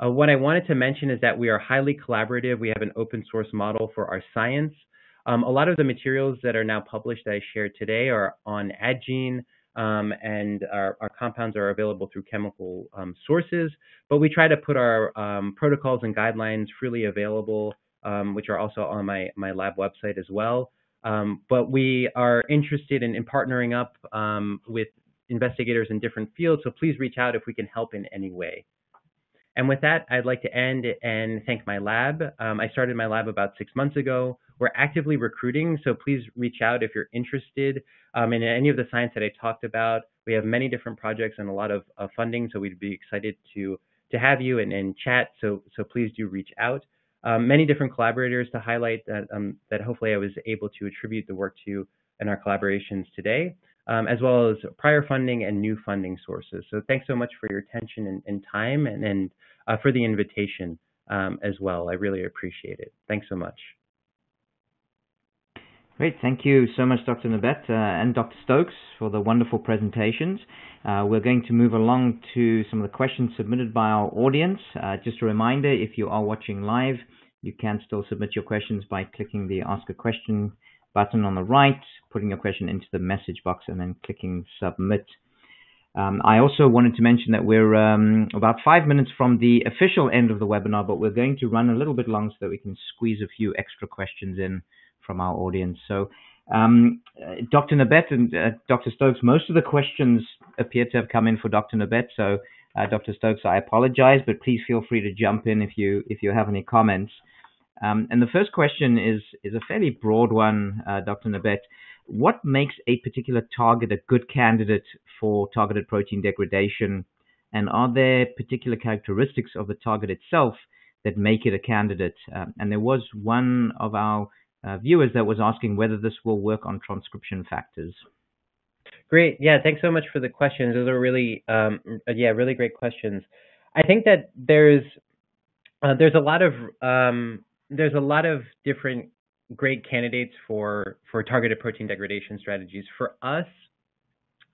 Uh, what I wanted to mention is that we are highly collaborative. We have an open source model for our science. Um, a lot of the materials that are now published that I shared today are on AdGene, um, and our, our compounds are available through chemical um, sources, but we try to put our um, protocols and guidelines freely available, Um, which are also on my, my lab website as well. Um, but we are interested in, in partnering up um, with investigators in different fields, so please reach out if we can help in any way. And with that, I'd like to end and thank my lab. Um, I started my lab about six months ago. We're actively recruiting, so please reach out if you're interested um, in any of the science that I talked about. We have many different projects and a lot of, of funding, so we'd be excited to, to have you and, and chat, so, so please do reach out. Um, many different collaborators to highlight that, um, that hopefully I was able to attribute the work to in our collaborations today, um, as well as prior funding and new funding sources. So thanks so much for your attention and, and time and, and uh, for the invitation um, as well. I really appreciate it. Thanks so much. Great. Thank you so much, Doctor Nabet uh, and Doctor Stokes for the wonderful presentations. Uh, we're going to move along to some of the questions submitted by our audience. Uh, just a reminder, if you are watching live, you can still submit your questions by clicking the Ask a Question button on the right, putting your question into the message box, and then clicking Submit. Um, I also wanted to mention that we're um, about five minutes from the official end of the webinar, but we're going to run a little bit long so that we can squeeze a few extra questions in from our audience. So um, uh, Doctor Nabet and uh, Doctor Stokes, most of the questions appear to have come in for Doctor Nabet. So uh, Doctor Stokes, I apologize, but please feel free to jump in if you if you have any comments. Um, and the first question is, is a fairly broad one, uh, Doctor Nabet. What makes a particular target a good candidate for targeted protein degradation? And are there particular characteristics of the target itself that make it a candidate? Um, and there was one of our Uh, viewers that was asking whether this will work on transcription factors. Great. Yeah, thanks so much for the questions. Those are really, um, yeah, really great questions. I think that there's uh, there's a lot of um, there's a lot of different great candidates for for targeted protein degradation strategies. For us,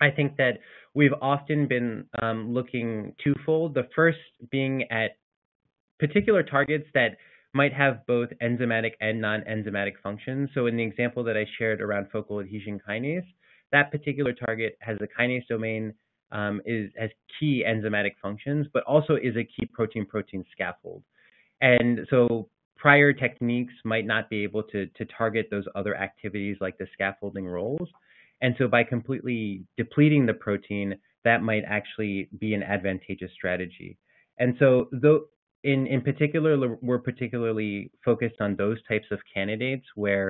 I think that we've often been um, looking twofold. The first being at particular targets that might have both enzymatic and non-enzymatic functions. So in the example that I shared around focal adhesion kinase, that particular target has a kinase domain, um, is, has key enzymatic functions, but also is a key protein-protein scaffold. And so prior techniques might not be able to, to target those other activities like the scaffolding roles. And so by completely depleting the protein, that might actually be an advantageous strategy. And so though, In, in particular, we're particularly focused on those types of candidates where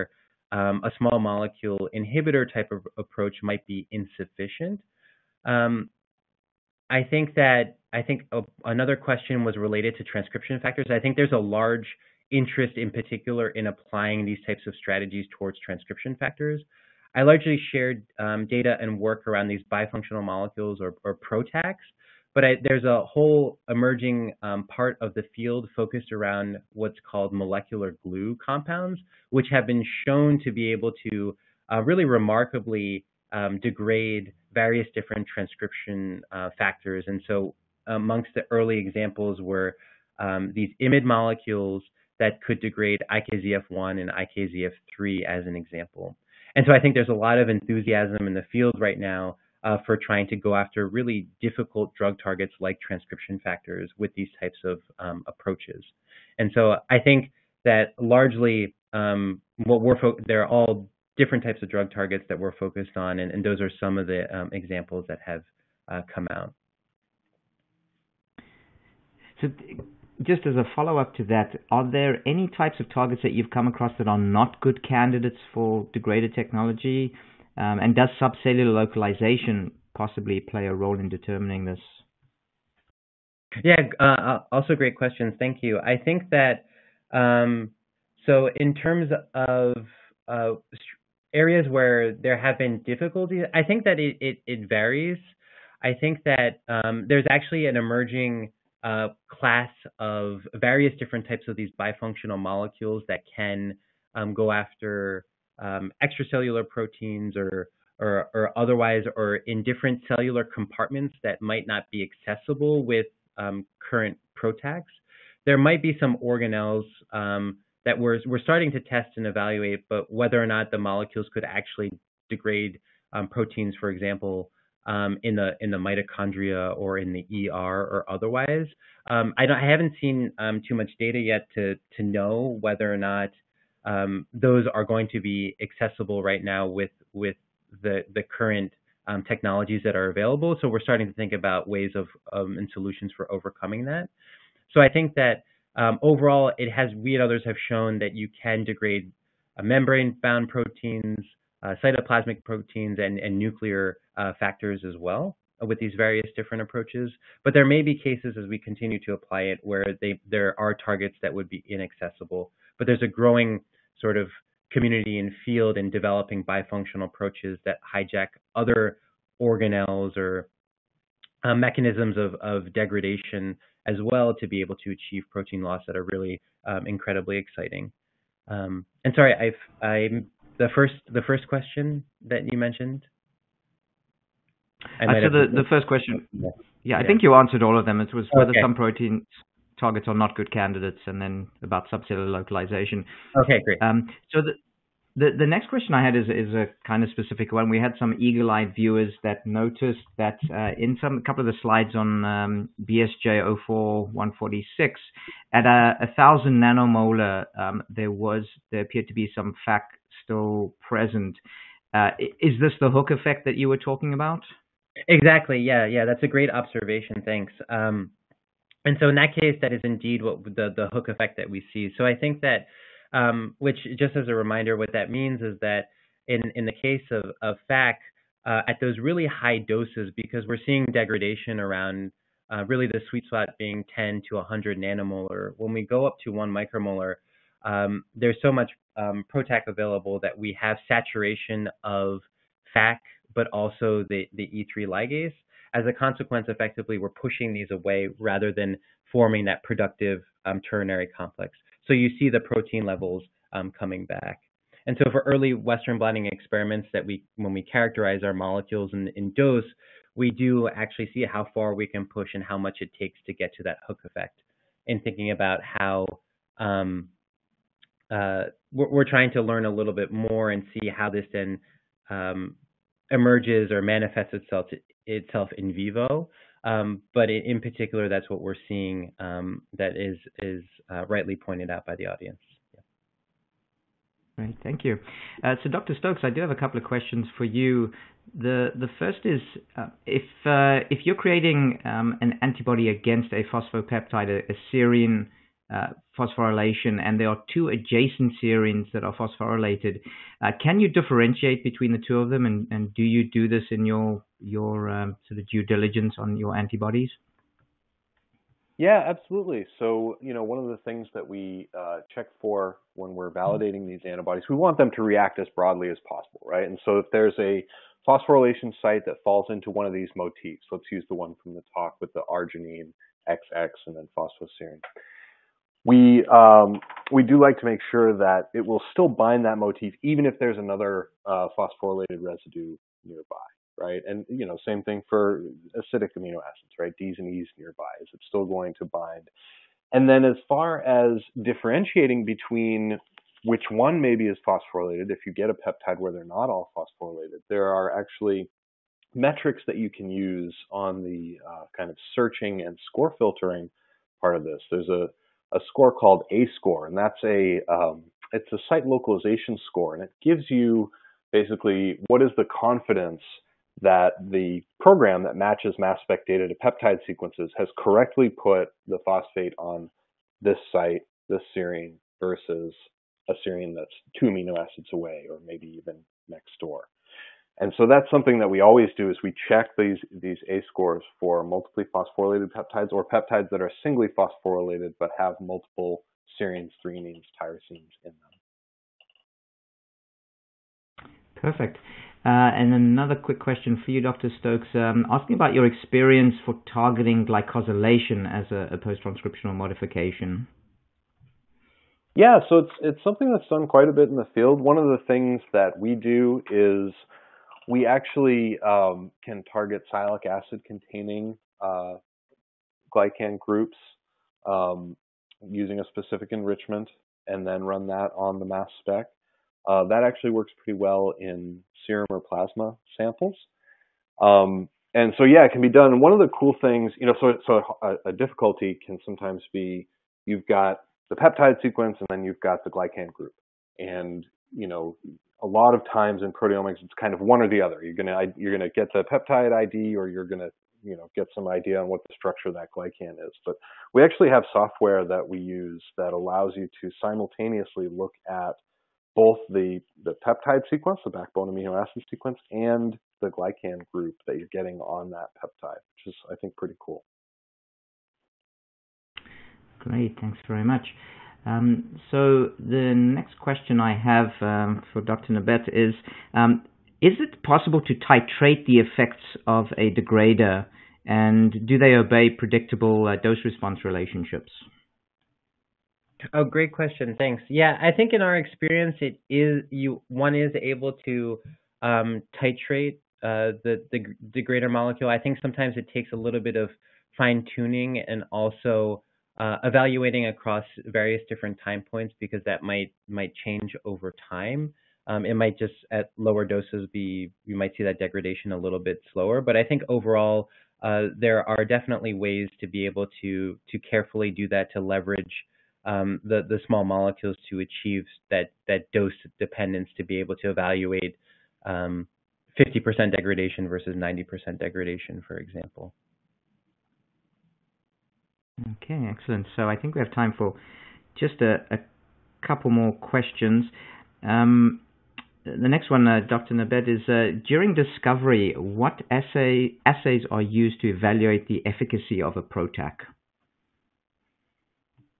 um, a small molecule inhibitor type of approach might be insufficient. Um, I think that I think a, another question was related to transcription factors. I think there's a large interest in particular in applying these types of strategies towards transcription factors. I largely shared um, data and work around these bifunctional molecules or, or PROTACs, but I, there's a whole emerging um, part of the field focused around what's called molecular glue compounds, which have been shown to be able to uh, really remarkably um, degrade various different transcription uh, factors. And so amongst the early examples were um, these I M I D molecules that could degrade I K Z F one and I K Z F three as an example. And so I think there's a lot of enthusiasm in the field right now uh, for trying to go after really difficult drug targets like transcription factors with these types of um, approaches. And so I think that largely um, what we're fo- they're all different types of drug targets that we're focused on, and, and those are some of the um, examples that have uh, come out. So just as a follow-up to that, are there any types of targets that you've come across that are not good candidates for degrader technology? Um, and does subcellular localization possibly play a role in determining this? Yeah, uh, also great questions. Thank you. I think that, um, so in terms of uh, areas where there have been difficulties, I think that it, it, it varies. I think that um, there's actually an emerging Uh, class of various different types of these bifunctional molecules that can um, go after um, extracellular proteins or, or, or otherwise, or in different cellular compartments that might not be accessible with um, current PROTACs. There might be some organelles um, that we're, we're starting to test and evaluate, but whether or not the molecules could actually degrade um, proteins, for example, Um, in the in the mitochondria or in the E R or otherwise. Um, I, don't, I haven't seen um, too much data yet to, to know whether or not um, those are going to be accessible right now with, with the, the current um, technologies that are available. So we're starting to think about ways of um, and solutions for overcoming that. So I think that um, overall, it has we and others have shown that you can degrade uh, membrane-bound proteins, Uh, cytoplasmic proteins and, and nuclear uh, factors as well uh, with these various different approaches. But there may be cases as we continue to apply it where they, there are targets that would be inaccessible. But there's a growing sort of community and field in developing bifunctional approaches that hijack other organelles or uh, mechanisms of, of degradation as well to be able to achieve protein loss that are really um, incredibly exciting. Um, and sorry, I've, I'm The first, the first question that you mentioned. I uh, so the, the first question, yeah, yeah I yeah. think you answered all of them. It was whether okay. some protein targets are not good candidates, and then about subcellular localization. Okay, great. Um, so the, the the next question I had is is a kind of specific one. We had some eagle-eyed viewers that noticed that uh, in some a couple of the slides on um, B S J zero four one four six, at a, a thousand nanomolar, um, there was there appeared to be some F A K still present. Uh, is this the hook effect that you were talking about? Exactly. Yeah. Yeah. That's a great observation. Thanks. Um, and so in that case, that is indeed what the, the hook effect that we see. So I think that, um, which just as a reminder, what that means is that in, in the case of, of F A K, uh, at those really high doses, because we're seeing degradation around uh, really the sweet spot being ten to one hundred nanomolar, when we go up to one micromolar, Um, there's so much um, PROTAC available that we have saturation of F A K, but also the, the E three ligase. As a consequence, effectively, we're pushing these away rather than forming that productive um, ternary complex. So you see the protein levels um, coming back. And so for early Western blotting experiments that we, when we characterize our molecules in, in dose, we do actually see how far we can push and how much it takes to get to that hook effect. In thinking about how um, Uh, we're, we're trying to learn a little bit more and see how this then um, emerges or manifests itself itself in vivo. Um, but in, in particular, that's what we're seeing um, that is, is uh, rightly pointed out by the audience. Yeah. Right, thank you. Uh, so Doctor Stokes, I do have a couple of questions for you. The, the first is, uh, if, uh, if you're creating um, an antibody against a phosphopeptide, a, a serine Uh, phosphorylation, and there are two adjacent serines that are phosphorylated. Uh, can you differentiate between the two of them, and, and do you do this in your your um, sort of due diligence on your antibodies? Yeah, absolutely. So, you know, one of the things that we uh, check for when we're validating these antibodies, we want them to react as broadly as possible, right? And so if there's a phosphorylation site that falls into one of these motifs, let's use the one from the talk with the arginine, X X, and then phosphoserine. We, um, we do like to make sure that it will still bind that motif, even if there's another uh, phosphorylated residue nearby. Right, and you know, same thing for acidic amino acids, right? D's and E's nearby, is it still going to bind? And then as far as differentiating between which one maybe is phosphorylated, if you get a peptide where they're not all phosphorylated, there are actually metrics that you can use on the uh, kind of searching and score filtering part of this. There's a, a score called A score, and that's a um, it's a site localization score, and it gives you basically what is the confidence that the program that matches mass spec data to peptide sequences has correctly put the phosphate on this site, this serine, versus a serine that's two amino acids away or maybe even next door. And so that's something that we always do, is we check these, these A scores for multiply phosphorylated peptides or peptides that are singly phosphorylated but have multiple serines, threonines, tyrosines in them. Perfect. Uh, and another quick question for you, Doctor Stokes, um, asking about your experience for targeting glycosylation as a, a post-transcriptional modification. Yeah, so it's it's something that's done quite a bit in the field. One of the things that we do is we actually um, can target sialic acid-containing uh, glycan groups um, using a specific enrichment, and then run that on the mass spec. Uh, that actually works pretty well in serum or plasma samples. Um, and so, yeah, it can be done. And one of the cool things, you know, so, so a, a difficulty can sometimes be you've got the peptide sequence and then you've got the glycan group. And, you know, a lot of times in proteomics, it's kind of one or the other. You're gonna, you're gonna get the peptide I D, or you're gonna, you know, get some idea on what the structure of that glycan is. But we actually have software that we use that allows you to simultaneously look at both the, the peptide sequence, the backbone amino acid sequence, and the glycan group that you're getting on that peptide, which is, I think, pretty cool. Great, thanks very much. Um, so the next question I have um, for Doctor Nabet is, um, is it possible to titrate the effects of a degrader, and do they obey predictable uh, dose-response relationships? Oh, great question. Thanks. Yeah, I think in our experience, it is you one is able to um, titrate uh, the, the degrader molecule. I think sometimes it takes a little bit of fine tuning and also uh, evaluating across various different time points, because that might might change over time. Um, it might just at lower doses be you might see that degradation a little bit slower. But I think overall, uh, there are definitely ways to be able to to carefully do that, to leverage Um, the, the small molecules to achieve that, that dose dependence, to be able to evaluate um, fifty percent degradation versus ninety percent degradation, for example. Okay, excellent. So I think we have time for just a, a couple more questions. Um, the next one, uh, Doctor Nabet, is uh, during discovery, what assay, assays are used to evaluate the efficacy of a PROTAC?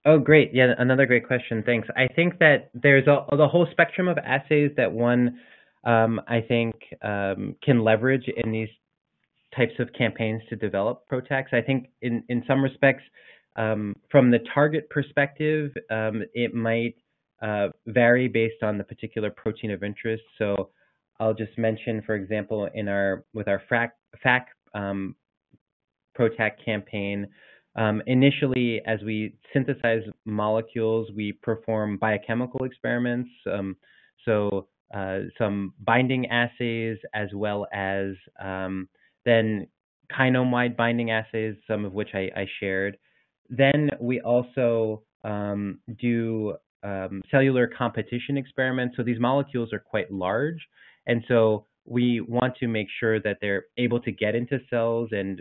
Oh, great. Yeah, another great question. Thanks. I think that there's a, the whole spectrum of assays that one, um, I think, um, can leverage in these types of campaigns to develop PROTACs. I think in, in some respects, um, from the target perspective, um, it might uh, vary based on the particular protein of interest. So I'll just mention, for example, in our with our F A K um, PROTAC campaign, Um, initially, as we synthesize molecules, we perform biochemical experiments, um, so uh, some binding assays, as well as um, then kinome-wide binding assays, some of which I, I shared. Then we also um, do um, cellular competition experiments. So these molecules are quite large, and so we want to make sure that they're able to get into cells. And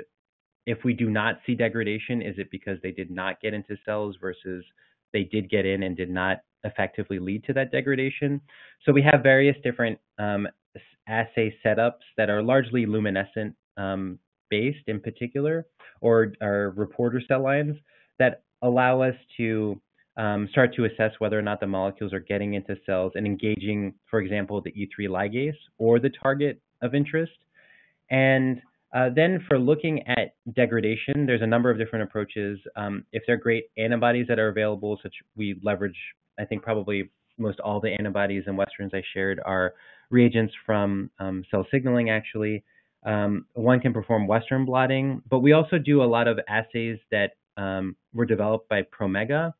if we do not see degradation, is it because they did not get into cells versus they did get in and did not effectively lead to that degradation? So we have various different um, assay setups that are largely luminescent um, based in particular, or, or reporter cell lines that allow us to um, start to assess whether or not the molecules are getting into cells and engaging, for example, the E three ligase or the target of interest. And uh, then for looking at degradation, there's a number of different approaches. Um, if there are great antibodies that are available, such we leverage, I think probably most all the antibodies and Westerns I shared are reagents from um, Cell Signaling, actually. Um, one can perform Western blotting, but we also do a lot of assays that um, were developed by Promega.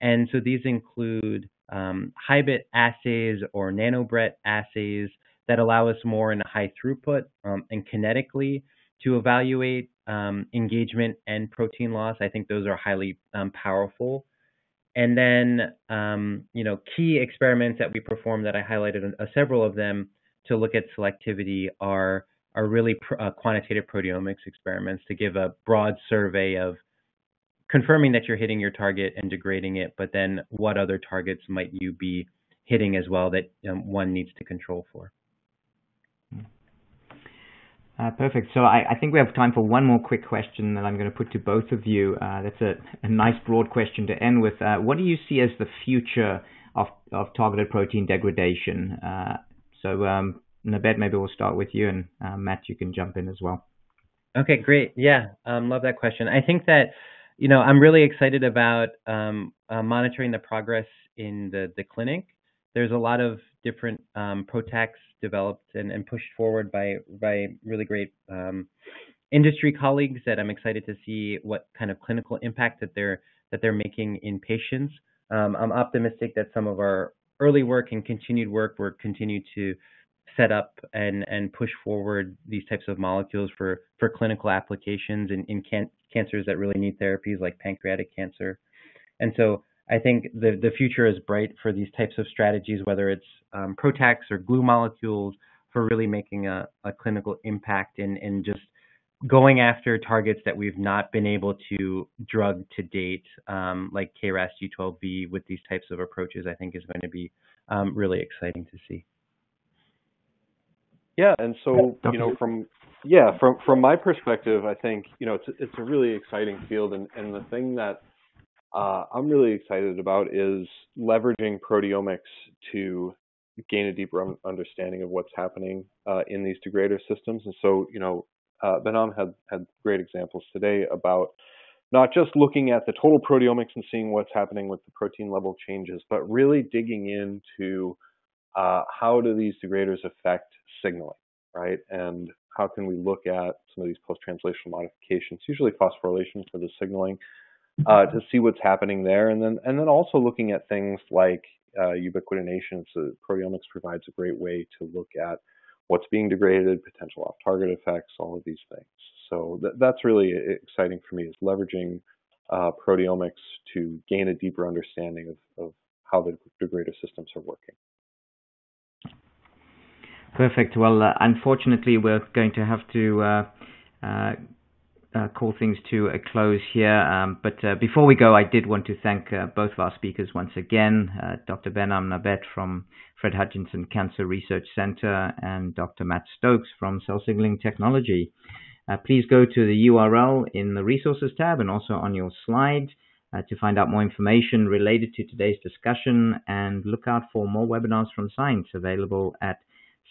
And so these include um, HiBiT assays or NanoBret assays that allow us more in a high throughput um, and kinetically to evaluate um, engagement and protein loss. I think those are highly um, powerful. And then, um, you know, key experiments that we perform that I highlighted uh, several of them to look at selectivity are are really pr uh, quantitative proteomics experiments to give a broad survey of confirming that you're hitting your target and degrading it, but then what other targets might you be hitting as well that um, one needs to control for. Uh, perfect. So I, I think we have time for one more quick question that I'm going to put to both of you. Uh, that's a, a nice broad question to end with. Uh, what do you see as the future of, of targeted protein degradation? Uh, so um, Nabet, maybe we'll start with you, and uh, Matt, you can jump in as well. Okay, great. Yeah, um, love that question. I think that, you know, I'm really excited about um, uh, monitoring the progress in the, the clinic. There's a lot of different um, PROTACs developed and, and pushed forward by, by really great um, industry colleagues that I'm excited to see what kind of clinical impact that they're, that they're making in patients. Um, I'm optimistic that some of our early work and continued work will continue to set up and, and push forward these types of molecules for, for clinical applications in, in can cancers that really need therapies like pancreatic cancer. And so I think the, the future is bright for these types of strategies, whether it's um, PROTACs or glue molecules, for really making a, a clinical impact and, and just going after targets that we've not been able to drug to date, um, like K RAS G twelve B with these types of approaches, I think is going to be um, really exciting to see. Yeah, and so, you know, from yeah, from, from my perspective, I think, you know, it's, it's a really exciting field, and, and the thing that Uh, I'm really excited about is leveraging proteomics to gain a deeper understanding of what's happening uh, in these degrader systems. And so, you know, uh, Behnam had, had great examples today about not just looking at the total proteomics and seeing what's happening with the protein level changes, but really digging into uh, how do these degraders affect signaling, right? And how can we look at some of these post-translational modifications, usually phosphorylation for the signaling, Uh, to see what's happening there, and then and then also looking at things like uh, ubiquitination. So proteomics provides a great way to look at what's being degraded, potential off-target effects, all of these things. So th that's really exciting for me, is leveraging uh, proteomics to gain a deeper understanding of, of how the degrader systems are working. Perfect. Well, uh, unfortunately, we're going to have to Uh, uh, Uh, call things to a close here. Um, but uh, before we go, I did want to thank uh, both of our speakers once again, uh, Doctor Behnam Nabet from Fred Hutchinson Cancer Research Center and Doctor Matt Stokes from Cell Signaling Technology. Uh, please go to the U R L in the Resources tab and also on your slide uh, to find out more information related to today's discussion, and look out for more webinars from Science available at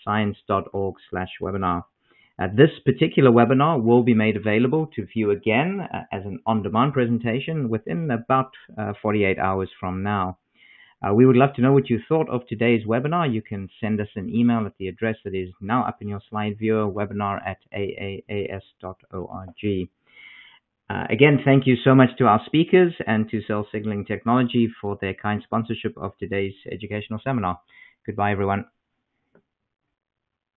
science.org slash webinar. Uh, this particular webinar will be made available to view again uh, as an on-demand presentation within about uh, forty-eight hours from now. Uh, we would love to know what you thought of today's webinar. You can send us an email at the address that is now up in your slide viewer, webinar at A A A S dot org. Uh, again, thank you so much to our speakers and to Cell Signaling Technology for their kind sponsorship of today's educational seminar. Goodbye, everyone.